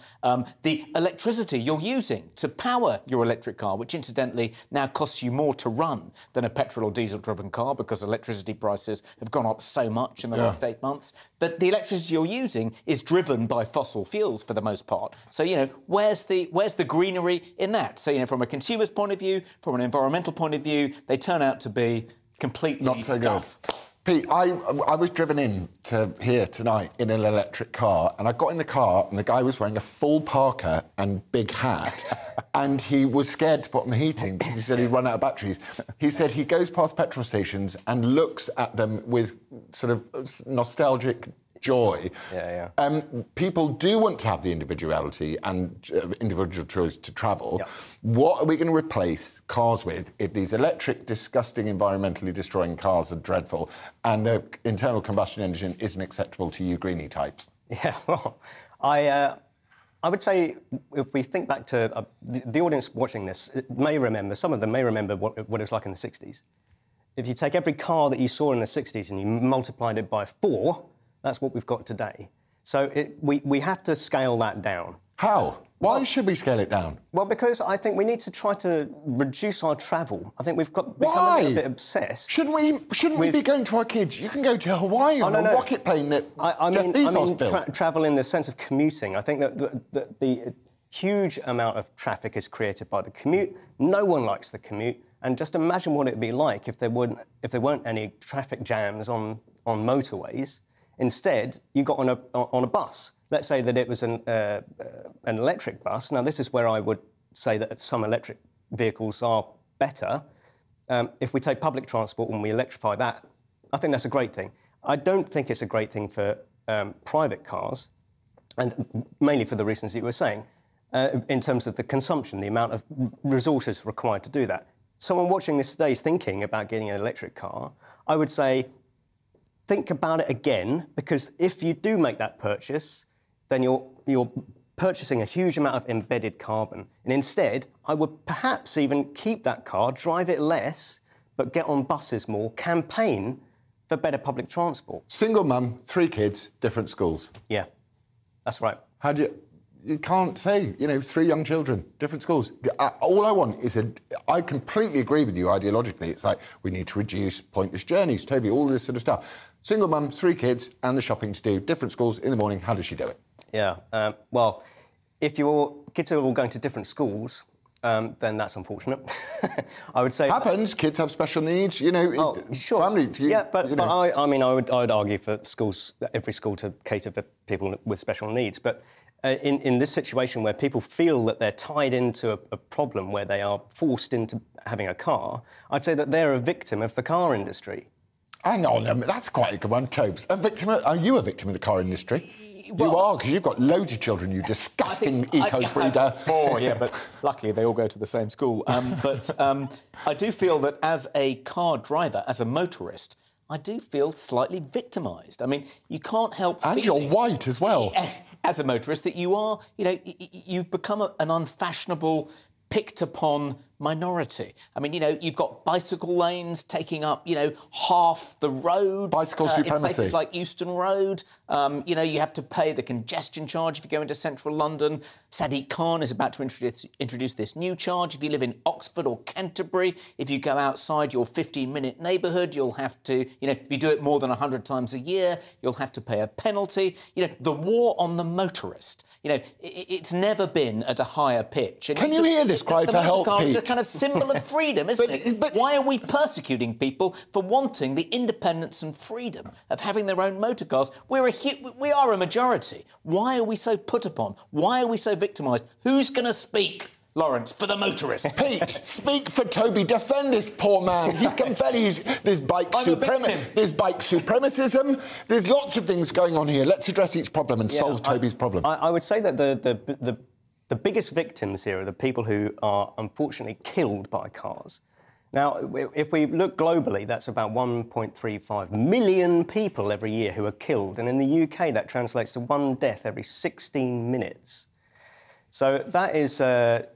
The electricity you're using to power your electric car, which incidentally now costs you more to run than a petrol or diesel-driven car because electricity prices have gone up so much in the last 8 months, but the electricity you're using is driven by fossil fuels for the most part. So, you know, where's the greenery in that? So, you know, from a consumer's point of view, from an environmental point of view, they turn out to be completely not so duff. Good. Pete, I was driven in to here tonight in an electric car, and I got in the car and the guy was wearing a full parka and big hat and he was scared to put on the heating because he said he'd run out of batteries. He said he goes past petrol stations and looks at them with sort of nostalgic joy. Yeah, yeah. People do want to have the individuality and individual choice to travel. Yeah. What are we going to replace cars with if these electric, disgusting, environmentally destroying cars are dreadful and the internal combustion engine isn't acceptable to you greenie types? Yeah, well, I would say, if we think back to the audience watching this, may remember, some of them may remember what it was like in the 60s. If you take every car that you saw in the 60s and you multiplied it by 4, that's what we've got today. So we have to scale that down. How? Why should we scale it down? Well, because I think we need to try to reduce our travel. I think we've got become a little bit obsessed. Shouldn't we be going to our kids? You can go to Hawaii on a rocket plane that I mean travel in the sense of commuting. I think that the huge amount of traffic is created by the commute. No one likes the commute. And just imagine what it'd be like if there weren't any traffic jams on motorways. Instead, you got on a bus. Let's say that it was an electric bus. Now, this is where I would say that some electric vehicles are better. If we take public transport and we electrify that, I think that's a great thing. I don't think it's a great thing for private cars, and mainly for the reasons that you were saying, in terms of the consumption, the amount of resources required to do that. Someone watching this today is thinking about getting an electric car, I would say, think about it again, because if you do make that purchase, then you're purchasing a huge amount of embedded carbon. And instead, I would perhaps even keep that car, drive it less, but get on buses more, campaign for better public transport. Single mum, 3 kids, different schools. Yeah, that's right. How do you... You can't say, you know, 3 young children, different schools. All I want is a... I completely agree with you ideologically. It's like, we need to reduce pointless journeys, Toby, all this sort of stuff. Single mum, 3 kids, and the shopping to do, different schools in the morning. How does she do it? Yeah, well, if your kids are all going to different schools, then that's unfortunate. I would say... Happens, kids have special needs, you know, sure. Family... Yeah, but, you know. I mean, I would argue for schools, every school to cater for people with special needs, but... In this situation where people feel that they're tied into a problem where they are forced into having a car, I'd say that they're a victim of the car industry. Hang on a minute, that's quite a good one, Tobes. A victim of, are you a victim of the car industry? Well, you are, because you've got loads of children, you disgusting eco-breeder. 4, yeah, but luckily they all go to the same school. I do feel that as a car driver, as a motorist, I do feel slightly victimised. I mean, you can't help feeling... And you're white as well. As a motorist, that you are, you know, you've become an unfashionable, picked-upon minority. I mean, you know, you've got bicycle lanes taking up, you know, half the road. Bicycle supremacy. In places like Euston Road, you know, you have to pay the congestion charge if you go into central London. Sadiq Khan is about to introduce this new charge. If you live in Oxford or Canterbury, if you go outside your 15-minute neighbourhood, you'll have to, you know, if you do it more than 100 times a year, you'll have to pay a penalty. You know, the war on the motorist, you know, it's never been at a higher pitch. And can you hear this cry for help, Pete? Kind of symbol of freedom, isn't it? But why are we persecuting people for wanting the independence and freedom of having their own motor cars? We are a majority. Why are we so put upon? Why are we so victimised? Who's going to speak, Lawrence, for the motorist? Pete, speak for Toby. Defend this poor man. He can bet he's there's bike supremacism. There's lots of things going on here. Let's address each problem and solve Toby's problem. I would say that the biggest victims here are the people who are unfortunately killed by cars. Now, if we look globally, that's about 1.35 million people every year who are killed. And in the UK, that translates to 1 death every 16 minutes. So that is a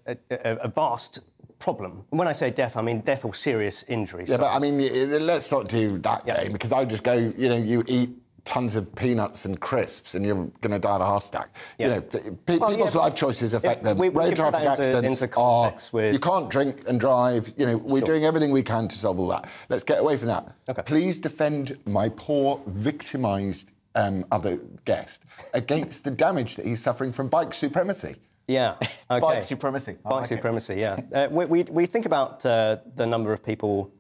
vast problem. When I say death, I mean death or serious injury. Yeah, but I mean, let's not do that game, because I just go, you know, you eat tons of peanuts and crisps and you're going to die of a heart attack. Yeah. You know, people's life choices affect them. Road traffic accidents are... You can't drink and drive. You know, we're doing everything we can to solve all that. Let's get away from that. Okay. Please defend my poor, victimised other guest against the damage that he's suffering from bike supremacy. Yeah, okay. Bike supremacy. Bike supremacy, yeah. We think about the number of people...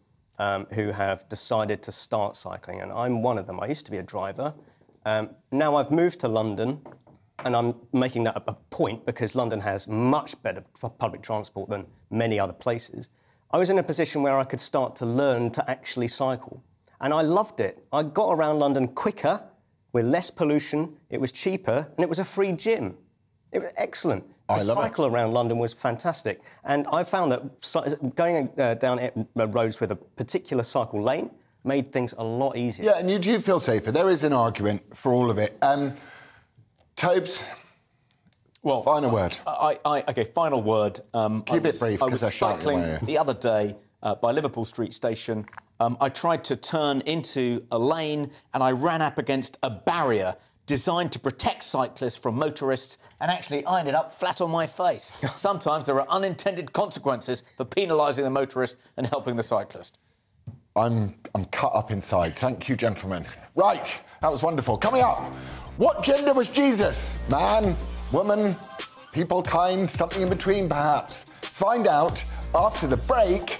who have decided to start cycling, and I'm one of them. I used to be a driver. Now I've moved to London, and I'm making that a point because London has much better public transport than many other places. I was in a position where I could start to learn to actually cycle, and I loved it. I got around London quicker with less pollution, it was cheaper, and it was a free gym. It was excellent. To cycle around London was fantastic. And I found that going down roads with a particular cycle lane made things a lot easier. Yeah, and you do feel safer. There is an argument for all of it. Tobes, well, final word. OK, final word. Keep it brief, because I was cycling the other day by Liverpool Street Station. I tried to turn into a lane and I ran up against a barrier designed to protect cyclists from motorists, and actually I ended up flat on my face. Sometimes there are unintended consequences for penalising the motorist and helping the cyclist. I'm cut up inside. Thank you, gentlemen. Right, that was wonderful. Coming up, what gender was Jesus? Man, woman, people kind, something in between, perhaps. Find out after the break.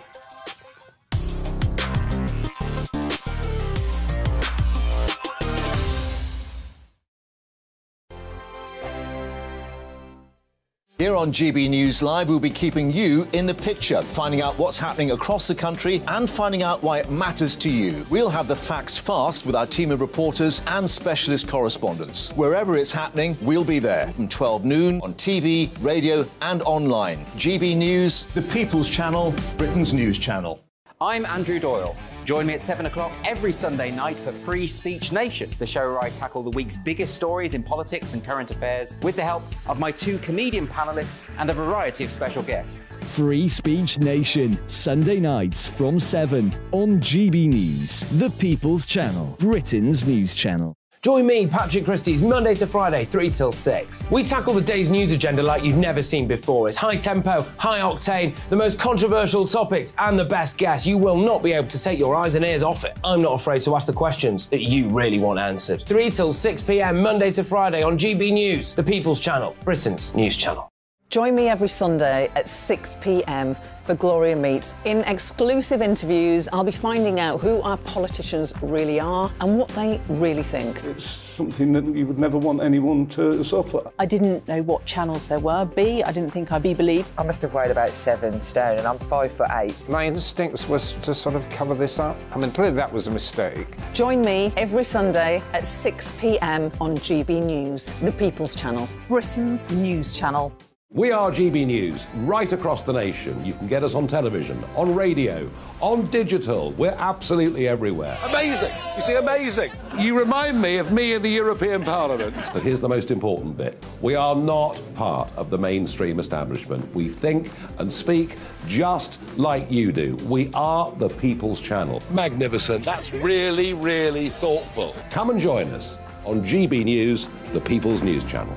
Here on GB News Live, we'll be keeping you in the picture, finding out what's happening across the country and finding out why it matters to you. We'll have the facts fast with our team of reporters and specialist correspondents. Wherever it's happening, we'll be there from 12 noon on TV, radio and online. GB News, the People's Channel, Britain's News Channel. I'm Andrew Doyle. Join me at 7 o'clock every Sunday night for Free Speech Nation, the show where I tackle the week's biggest stories in politics and current affairs with the help of my two comedian panellists and a variety of special guests. Free Speech Nation, Sunday nights from 7 on GB News, the People's Channel, Britain's News Channel. Join me, Patrick Christie's, Monday to Friday, 3 till 6. We tackle the day's news agenda like you've never seen before. It's high tempo, high octane, the most controversial topics and the best guests. You will not be able to take your eyes and ears off it. I'm not afraid to ask the questions that you really want answered. 3 till 6 p.m, Monday to Friday on GB News, the People's Channel, Britain's News Channel. Join me every Sunday at 6 p.m. for Gloria Meets. In exclusive interviews, I'll be finding out who our politicians really are and what they really think. It's something that you would never want anyone to suffer. I didn't know what channels there were. B, I didn't think I'd be believed. I must have weighed about 7 stone and I'm 5'8". My instincts was to sort of cover this up. I mean, clearly that was a mistake. Join me every Sunday at 6 p.m. on GB News, the People's Channel, Britain's News Channel. We are GB News, right across the nation. You can get us on television, on radio, on digital. We're absolutely everywhere. Amazing! You see, amazing! You remind me of me in the European Parliament. But here's the most important bit. We are not part of the mainstream establishment. We think and speak just like you do. We are the People's Channel. Magnificent. That's really, really thoughtful. Come and join us on GB News, the People's News Channel.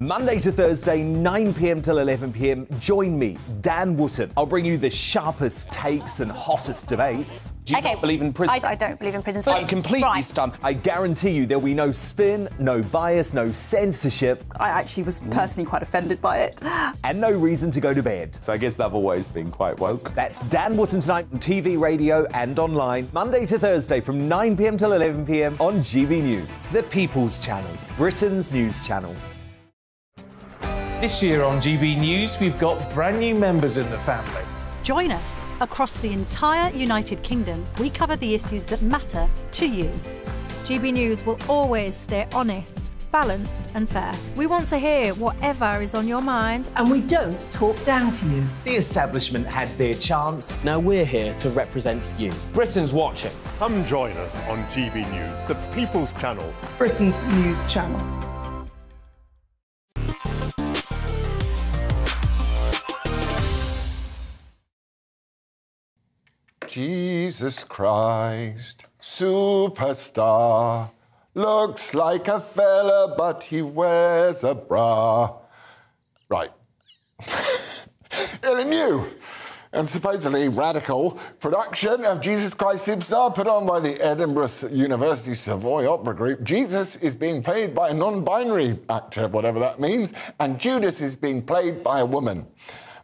Monday to Thursday, 9 p.m. till 11 p.m, join me, Dan Wootton. I'll bring you the sharpest takes and hottest debates. Do you not believe in prison? I don't believe in prison. I'm completely stumped. I guarantee you there'll be no spin, no bias, no censorship. I actually was personally quite offended by it. And no reason to go to bed. So I guess they've always been quite woke. That's Dan Wootton tonight on TV, radio and online. Monday to Thursday from 9 p.m. till 11 p.m. on GB News, the People's Channel, Britain's News Channel. This year on GB News, we've got brand new members in the family. Join us. Across the entire United Kingdom, we cover the issues that matter to you. GB News will always stay honest, balanced and fair. We want to hear whatever is on your mind. And we don't talk down to you. The establishment had their chance. Now we're here to represent you. Britain's watching. Come join us on GB News, the People's Channel. Britain's News Channel. Jesus Christ, superstar, looks like a fella, but he wears a bra. Right. Ill and new and supposedly radical production of Jesus Christ Superstar, put on by the Edinburgh University Savoy Opera Group. Jesus is being played by a non-binary actor, whatever that means, and Judas is being played by a woman,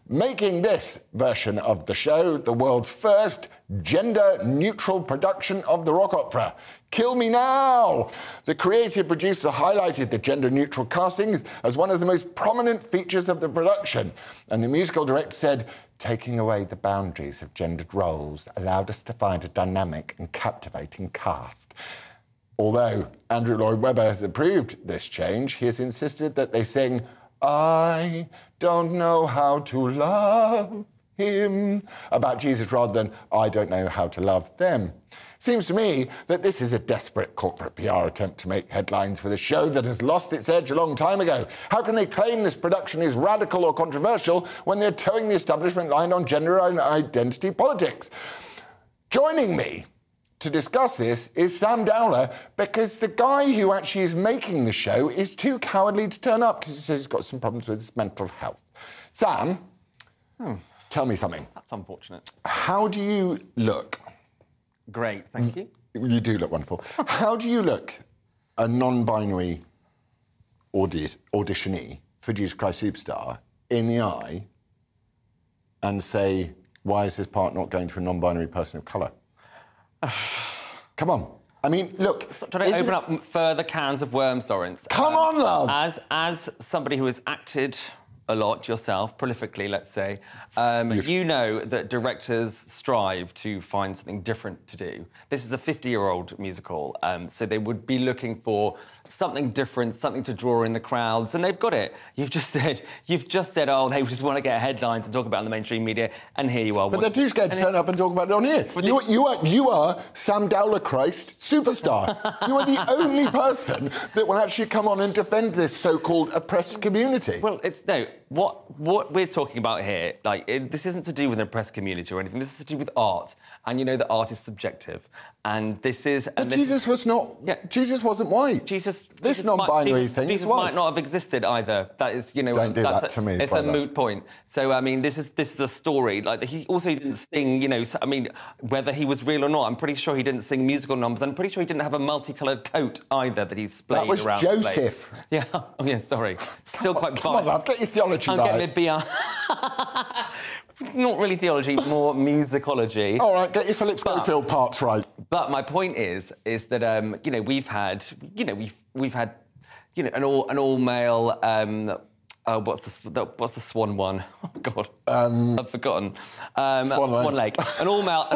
making this version of the show the world's first gender-neutral production of the rock opera. Kill me now! The creative producer highlighted the gender-neutral castings as one of the most prominent features of the production. And the musical director said, taking away the boundaries of gendered roles allowed us to find a dynamic and captivating cast. Although Andrew Lloyd Webber has approved this change, he has insisted that they sing "I don't know how to love him" about Jesus rather than "I don't know how to love them." Seems to me that this is a desperate corporate PR attempt to make headlines with a show that has lost its edge a long time ago. How can they claim this production is radical or controversial when they're towing the establishment line on gender and identity politics? Joining me to discuss this is Sam Dowler, because the guy who actually is making the show is too cowardly to turn up because he says he's got some problems with his mental health. Sam, tell me something. That's unfortunate. How do you look? Great, thank you. You do look wonderful. How do you look a non-binary auditionee for Jesus Christ Superstar in the eye and say, why is this part not going to a non-binary person of colour? Come on. I mean, look... So, don't open up further cans of worms, Lawrence. Come on, love! As somebody who has acted a lot yourself, prolifically, let's say, you know that directors strive to find something different to do. This is a 50-year-old musical, so they would be looking for something different, something to draw in the crowds, and they've got it. You've just said, oh, they just want to get headlines and talk about it in the mainstream media, and here you are. But they're too scared to turn up and talk about it on here. You are Sam Dowler Christ Superstar. You are the only person that will actually come on and defend this so-called oppressed community. Well, it's... No. What we're talking about here, like, this isn't to do with an oppressed community or anything. This is to do with art, and you know that art is subjective, and this is... And but Jesus was not... Yeah. Jesus wasn't white. Jesus... This non-binary thing Jesus well. Might not have existed either. That is, you know... Don't do that to me, brother. It's a moot point. So, I mean, this is a story. Like, he also didn't sing, you know, I mean, whether he was real or not, I'm pretty sure he didn't sing musical numbers. I'm pretty sure he didn't have a multicoloured coat either that he splayed around. That was Joseph. Yeah. Oh, yeah, sorry. Still quite biased. Come on, love, get your theology. I'm getting a beer. Not really theology, more musicology. All right, get your Phillips Schofield parts right. But my point is that you know, we've had, you know, an all male. What's the Swan one? Oh God, I've forgotten. Swan Lake. An all male.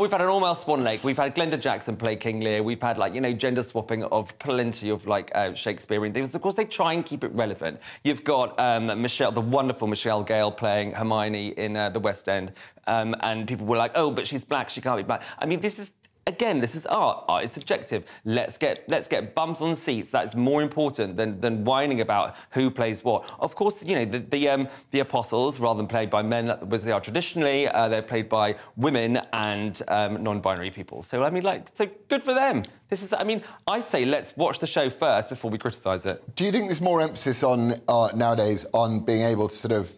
We've had an all male Swan Lake. We've had Glenda Jackson play King Lear. We've had, like, you know, gender swapping of plenty of, like, Shakespearean things. Of course, they try and keep it relevant. You've got the wonderful Michelle Gale playing Hermione in the West End, and people were like, oh, but she's black, she can't be black. I mean, this is... Again, this is art. Art is subjective. Let's get bums on seats. That's more important than whining about who plays what. Of course, you know, the apostles, rather than played by men, as they are traditionally, they're played by women and non-binary people. So, I mean, like, so good for them. This is, I mean, I say let's watch the show first before we criticise it. Do you think there's more emphasis on nowadays on being able to sort of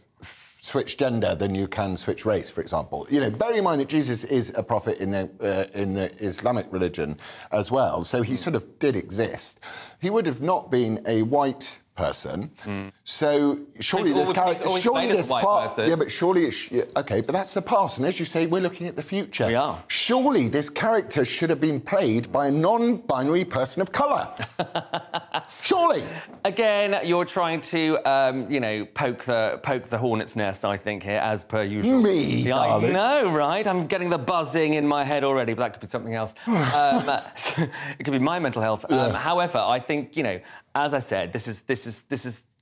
switch gender than you can switch race, for example? You know, bear in mind that Jesus is a prophet in the Islamic religion as well, so he sort of did exist. He would have not been a white person, so surely this character... Surely this part... Yeah, but surely it's... OK, but that's the past, and as you say, we're looking at the future. We are. Surely this character should have been played by a non-binary person of colour. Surely. Again, you're trying to, you know, poke the hornet's nest, I think, here, as per usual. Me, darling. I know, right? I'm getting the buzzing in my head already, but that could be something else. It could be my mental health. Yeah. However, I think, you know, as I said, this is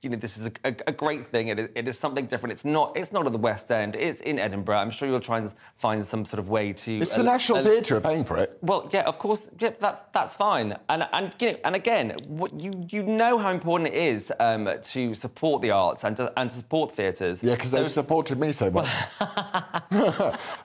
you know, this is a great thing. It is something different. It's not at the West End. It's in Edinburgh. I'm sure you'll try and find some sort of way to... It's the National Theatre are paying for it. Well, yeah, of course. Yeah, that's fine. And you know, and again, what you know how important it is to support the arts and to support theatres. Yeah, because they've supported me so much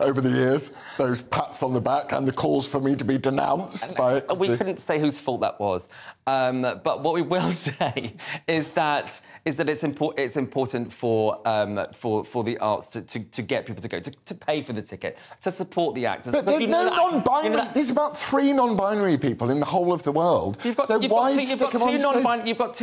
over the years. Those pats on the back and the calls for me to be denounced by... We couldn't say whose fault that was. But what we will say is that it's important for the arts to get people to go, to pay for the ticket, to support the actors. But there's no non-binary... You know, there's about 3 non-binary people in the whole of the world. You've got 2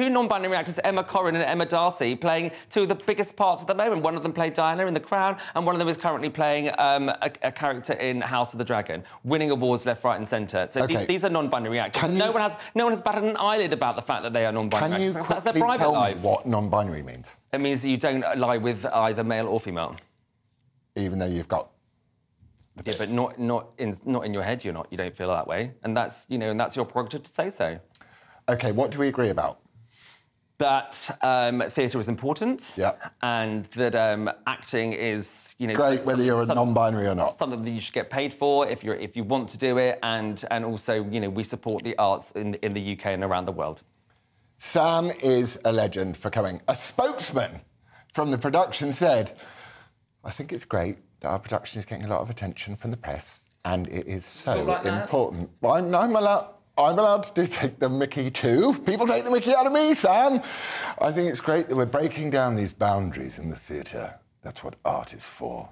non-binary actors, Emma Corrin and Emma Darcy, playing 2 of the biggest parts at the moment. One of them played Diana in The Crown, and one of them is currently playing a character in House of the Dragon, winning awards left, right and centre. So okay, these are non-binary actors. No one has batted an eyelid about the fact that they are non-binary actors. That's their private life. Tell me what non-binary means. It means that you don't lie with either male or female. Even though you've got Yeah, but not in your head. You're not. You don't feel that way, and that's and that's your prerogative to say so. Okay, what do we agree about? That theatre is important, yeah, and that acting is great whether you're non-binary or not. Something that you should get paid for if you want to do it, and also we support the arts in the UK and around the world. Sam is a legend for coming. A spokesman from the production said, "I think it's great that our production is getting a lot of attention from the press, and it is so important." Well, I'm allowed to take the mickey too. People take the mickey out of me, Sam. I think it's great that we're breaking down these boundaries in the theatre. That's what art is for.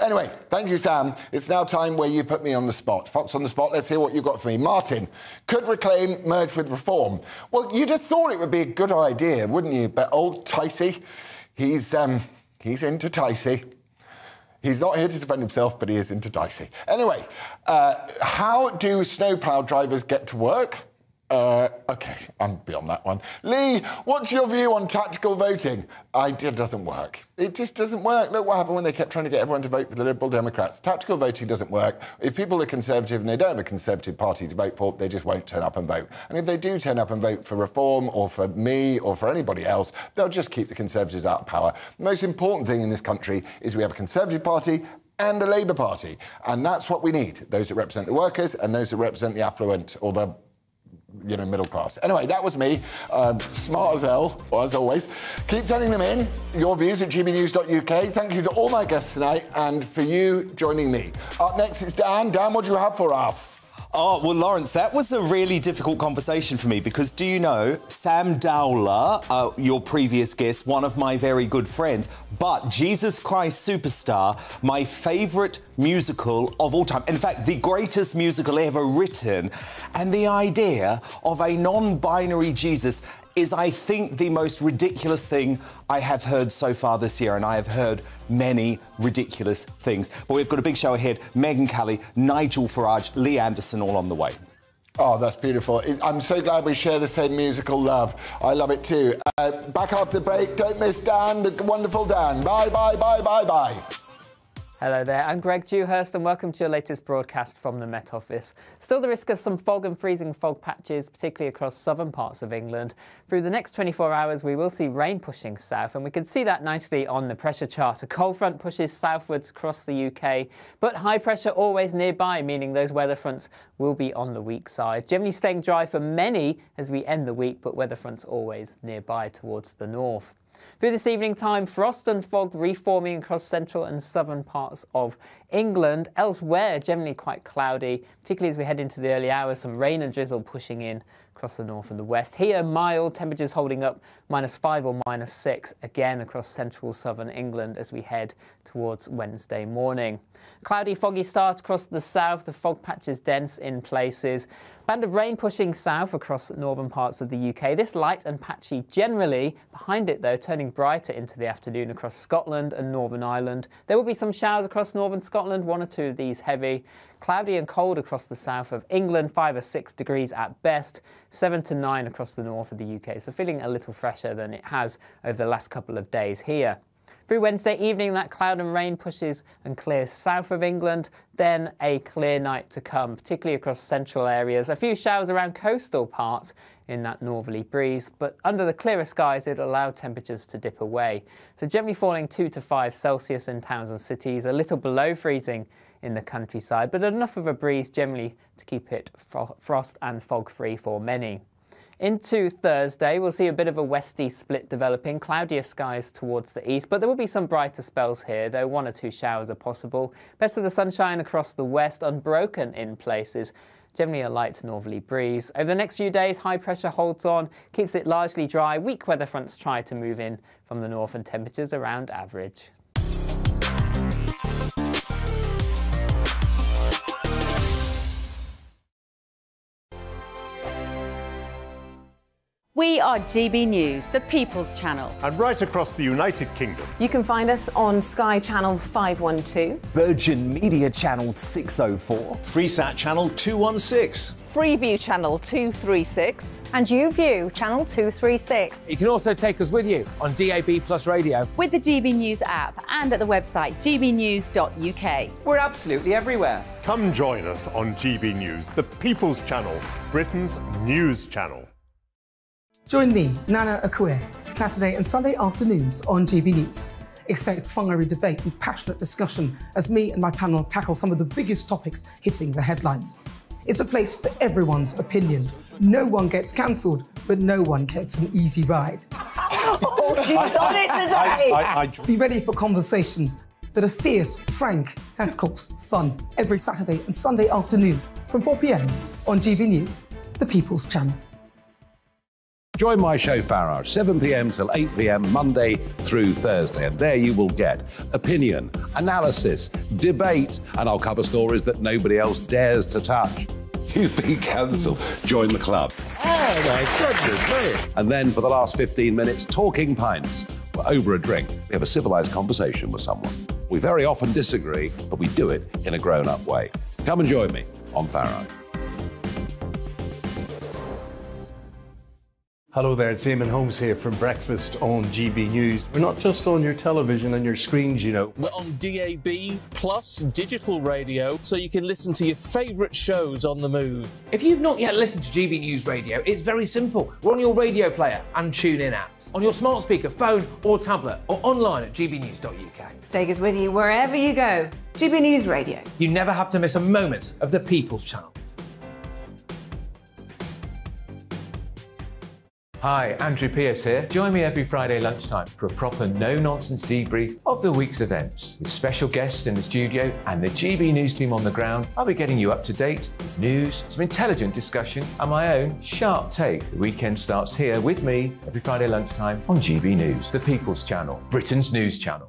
Anyway, thank you, Sam. It's now time where you put me on the spot. Fox on the spot, let's hear what you've got for me. Martin, could Reclaim merge with Reform? Well, you'd have thought it would be a good idea, wouldn't you? But old Ticey, he's into Ticey. He's not here to defend himself, but he is into Dicey. Anyway, how do snowplow drivers get to work? OK, I'm beyond that one. Lee, what's your view on tactical voting? It doesn't work. It just doesn't work. Look what happened when they kept trying to get everyone to vote for the Liberal Democrats. Tactical voting doesn't work. If people are Conservative and they don't have a Conservative party to vote for, they just won't turn up and vote. And if they do turn up and vote for Reform or for me or for anybody else, they'll just keep the Conservatives out of power. The most important thing in this country is we have a Conservative party and a Labour party. And that's what we need, those that represent the workers and those that represent the affluent or the middle class. Anyway, that was me. Smart as hell, as always. Keep sending them in, your views at gbnews.uk. Thank you to all my guests tonight and for you joining me. Up next, it's Dan. Dan, what do you have for us? Oh, well, Lawrence, that was a really difficult conversation for me because, do you know, Sam Dowler, your previous guest, one of my very good friends, but Jesus Christ Superstar, my favourite musical of all time. In fact, the greatest musical ever written. And the idea of a non-binary Jesus is, I think, the most ridiculous thing I have heard so far this year, and I have heard many ridiculous things. But we've got a big show ahead. Megyn Kelly, Nigel Farage, Lee Anderson all on the way. Oh, that's beautiful. I'm so glad we share the same musical love. I love it too. Back after the break. Don't miss Dan, the wonderful Dan. Bye, bye, bye, bye, bye. Hello there, I'm Greg Dewhurst and welcome to your latest broadcast from the Met Office. Still the risk of some fog and freezing fog patches, particularly across southern parts of England. Through the next 24 hours, we will see rain pushing south, and we can see that nicely on the pressure chart. A cold front pushes southwards across the UK, but high pressure always nearby, meaning those weather fronts will be on the weak side. Generally staying dry for many as we end the week, but weather fronts always nearby towards the north. Through this evening time, frost and fog reforming across central and southern parts of England. Elsewhere, generally quite cloudy, particularly as we head into the early hours, some rain and drizzle pushing in across the north and the west. Here, mild, temperatures holding up -5 or -6, again across central southern England as we head towards Wednesday morning. Cloudy, foggy start across the south, the fog patch is dense in places. Band of rain pushing south across northern parts of the UK. This light and patchy generally, behind it though, turning brighter into the afternoon across Scotland and Northern Ireland. There will be some showers across northern Scotland, 1 or 2 of these heavy. Cloudy and cold across the south of England, 5 or 6 degrees at best, 7 to 9 across the north of the UK. So feeling a little fresher than it has over the last couple of days here. Through Wednesday evening, that cloud and rain pushes and clears south of England, then a clear night to come, particularly across central areas. A few showers around coastal parts in that northerly breeze, but under the clearer skies, it'll allow temperatures to dip away. So gently falling 2 to 5 Celsius in towns and cities, a little below freezing in the countryside, but enough of a breeze generally to keep it frost and fog-free for many. Into Thursday, we'll see a bit of a west-east split developing, cloudier skies towards the east, but there will be some brighter spells here, though 1 or 2 showers are possible. Best of the sunshine across the west, unbroken in places. Generally a light northerly breeze. Over the next few days, high pressure holds on, keeps it largely dry. Weak weather fronts try to move in from the north and temperatures around average. We are GB News, the People's Channel. And right across the United Kingdom. You can find us on Sky Channel 512, Virgin Media Channel 604, Freesat Channel 216, Freeview Channel 236, and YouView Channel 236. You can also take us with you on DAB+ radio, with the GB News app, and at the website gbnews.uk. We're absolutely everywhere. Come join us on GB News, the People's Channel, Britain's news channel. Join me, Nana Akue, Saturday and Sunday afternoons on GB News. Expect fiery debate and passionate discussion as me and my panel tackle some of the biggest topics hitting the headlines. It's a place for everyone's opinion. No one gets cancelled, but no one gets an easy ride. Oh, she's on it today! Be ready for conversations that are fierce, frank, and of course, fun, every Saturday and Sunday afternoon from 4 p.m. on GB News, the People's Channel. Join my show, Farage, 7 p.m. till 8 p.m, Monday through Thursday. And there you will get opinion, analysis, debate, and I'll cover stories that nobody else dares to touch. You've been cancelled. Join the club. Oh, my goodness me. And then for the last 15 minutes, talking pints. We're over a drink. We have a civilised conversation with someone. We very often disagree, but we do it in a grown-up way. Come and join me on Farage. Hello there, it's Eamon Holmes here from Breakfast on GB News. We're not just on your television and your screens, you know. We're on DAB+, digital radio, so you can listen to your favourite shows on the move. If you've not yet listened to GB News Radio, it's very simple. We're on your radio player and TuneIn apps, on your smart speaker, phone or tablet, or online at gbnews.uk. Take us with you wherever you go. GB News Radio. You never have to miss a moment of the People's Channel. Hi, Andrew Pearce here. Join me every Friday lunchtime for a proper no-nonsense debrief of the week's events. With special guests in the studio and the GB News team on the ground, I'll be getting you up to date with news, some intelligent discussion and my own sharp take. The weekend starts here with me every Friday lunchtime on GB News, the People's Channel, Britain's news channel.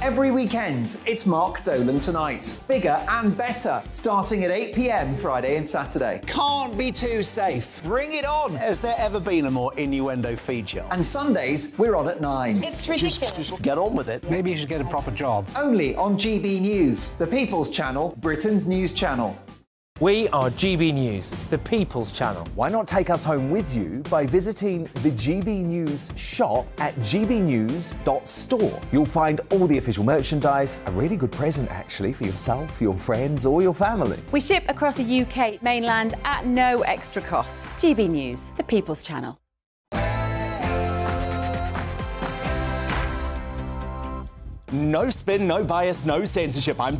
Every weekend, it's Mark Dolan Tonight. Bigger and better, starting at 8 p.m. Friday and Saturday. Can't be too safe. Bring it on. Has there ever been a more innuendo feed job? And Sundays, we're on at 9. It's ridiculous. Just get on with it. Maybe you should get a proper job. Only on GB News, the People's Channel, Britain's news channel. We are GB News, the People's Channel. Why not take us home with you by visiting the GB News shop at gbnews.store. You'll find all the official merchandise, a really good present actually for yourself, your friends or your family. We ship across the UK mainland at no extra cost. GB News, the People's Channel. No spin, no bias, no censorship. I'm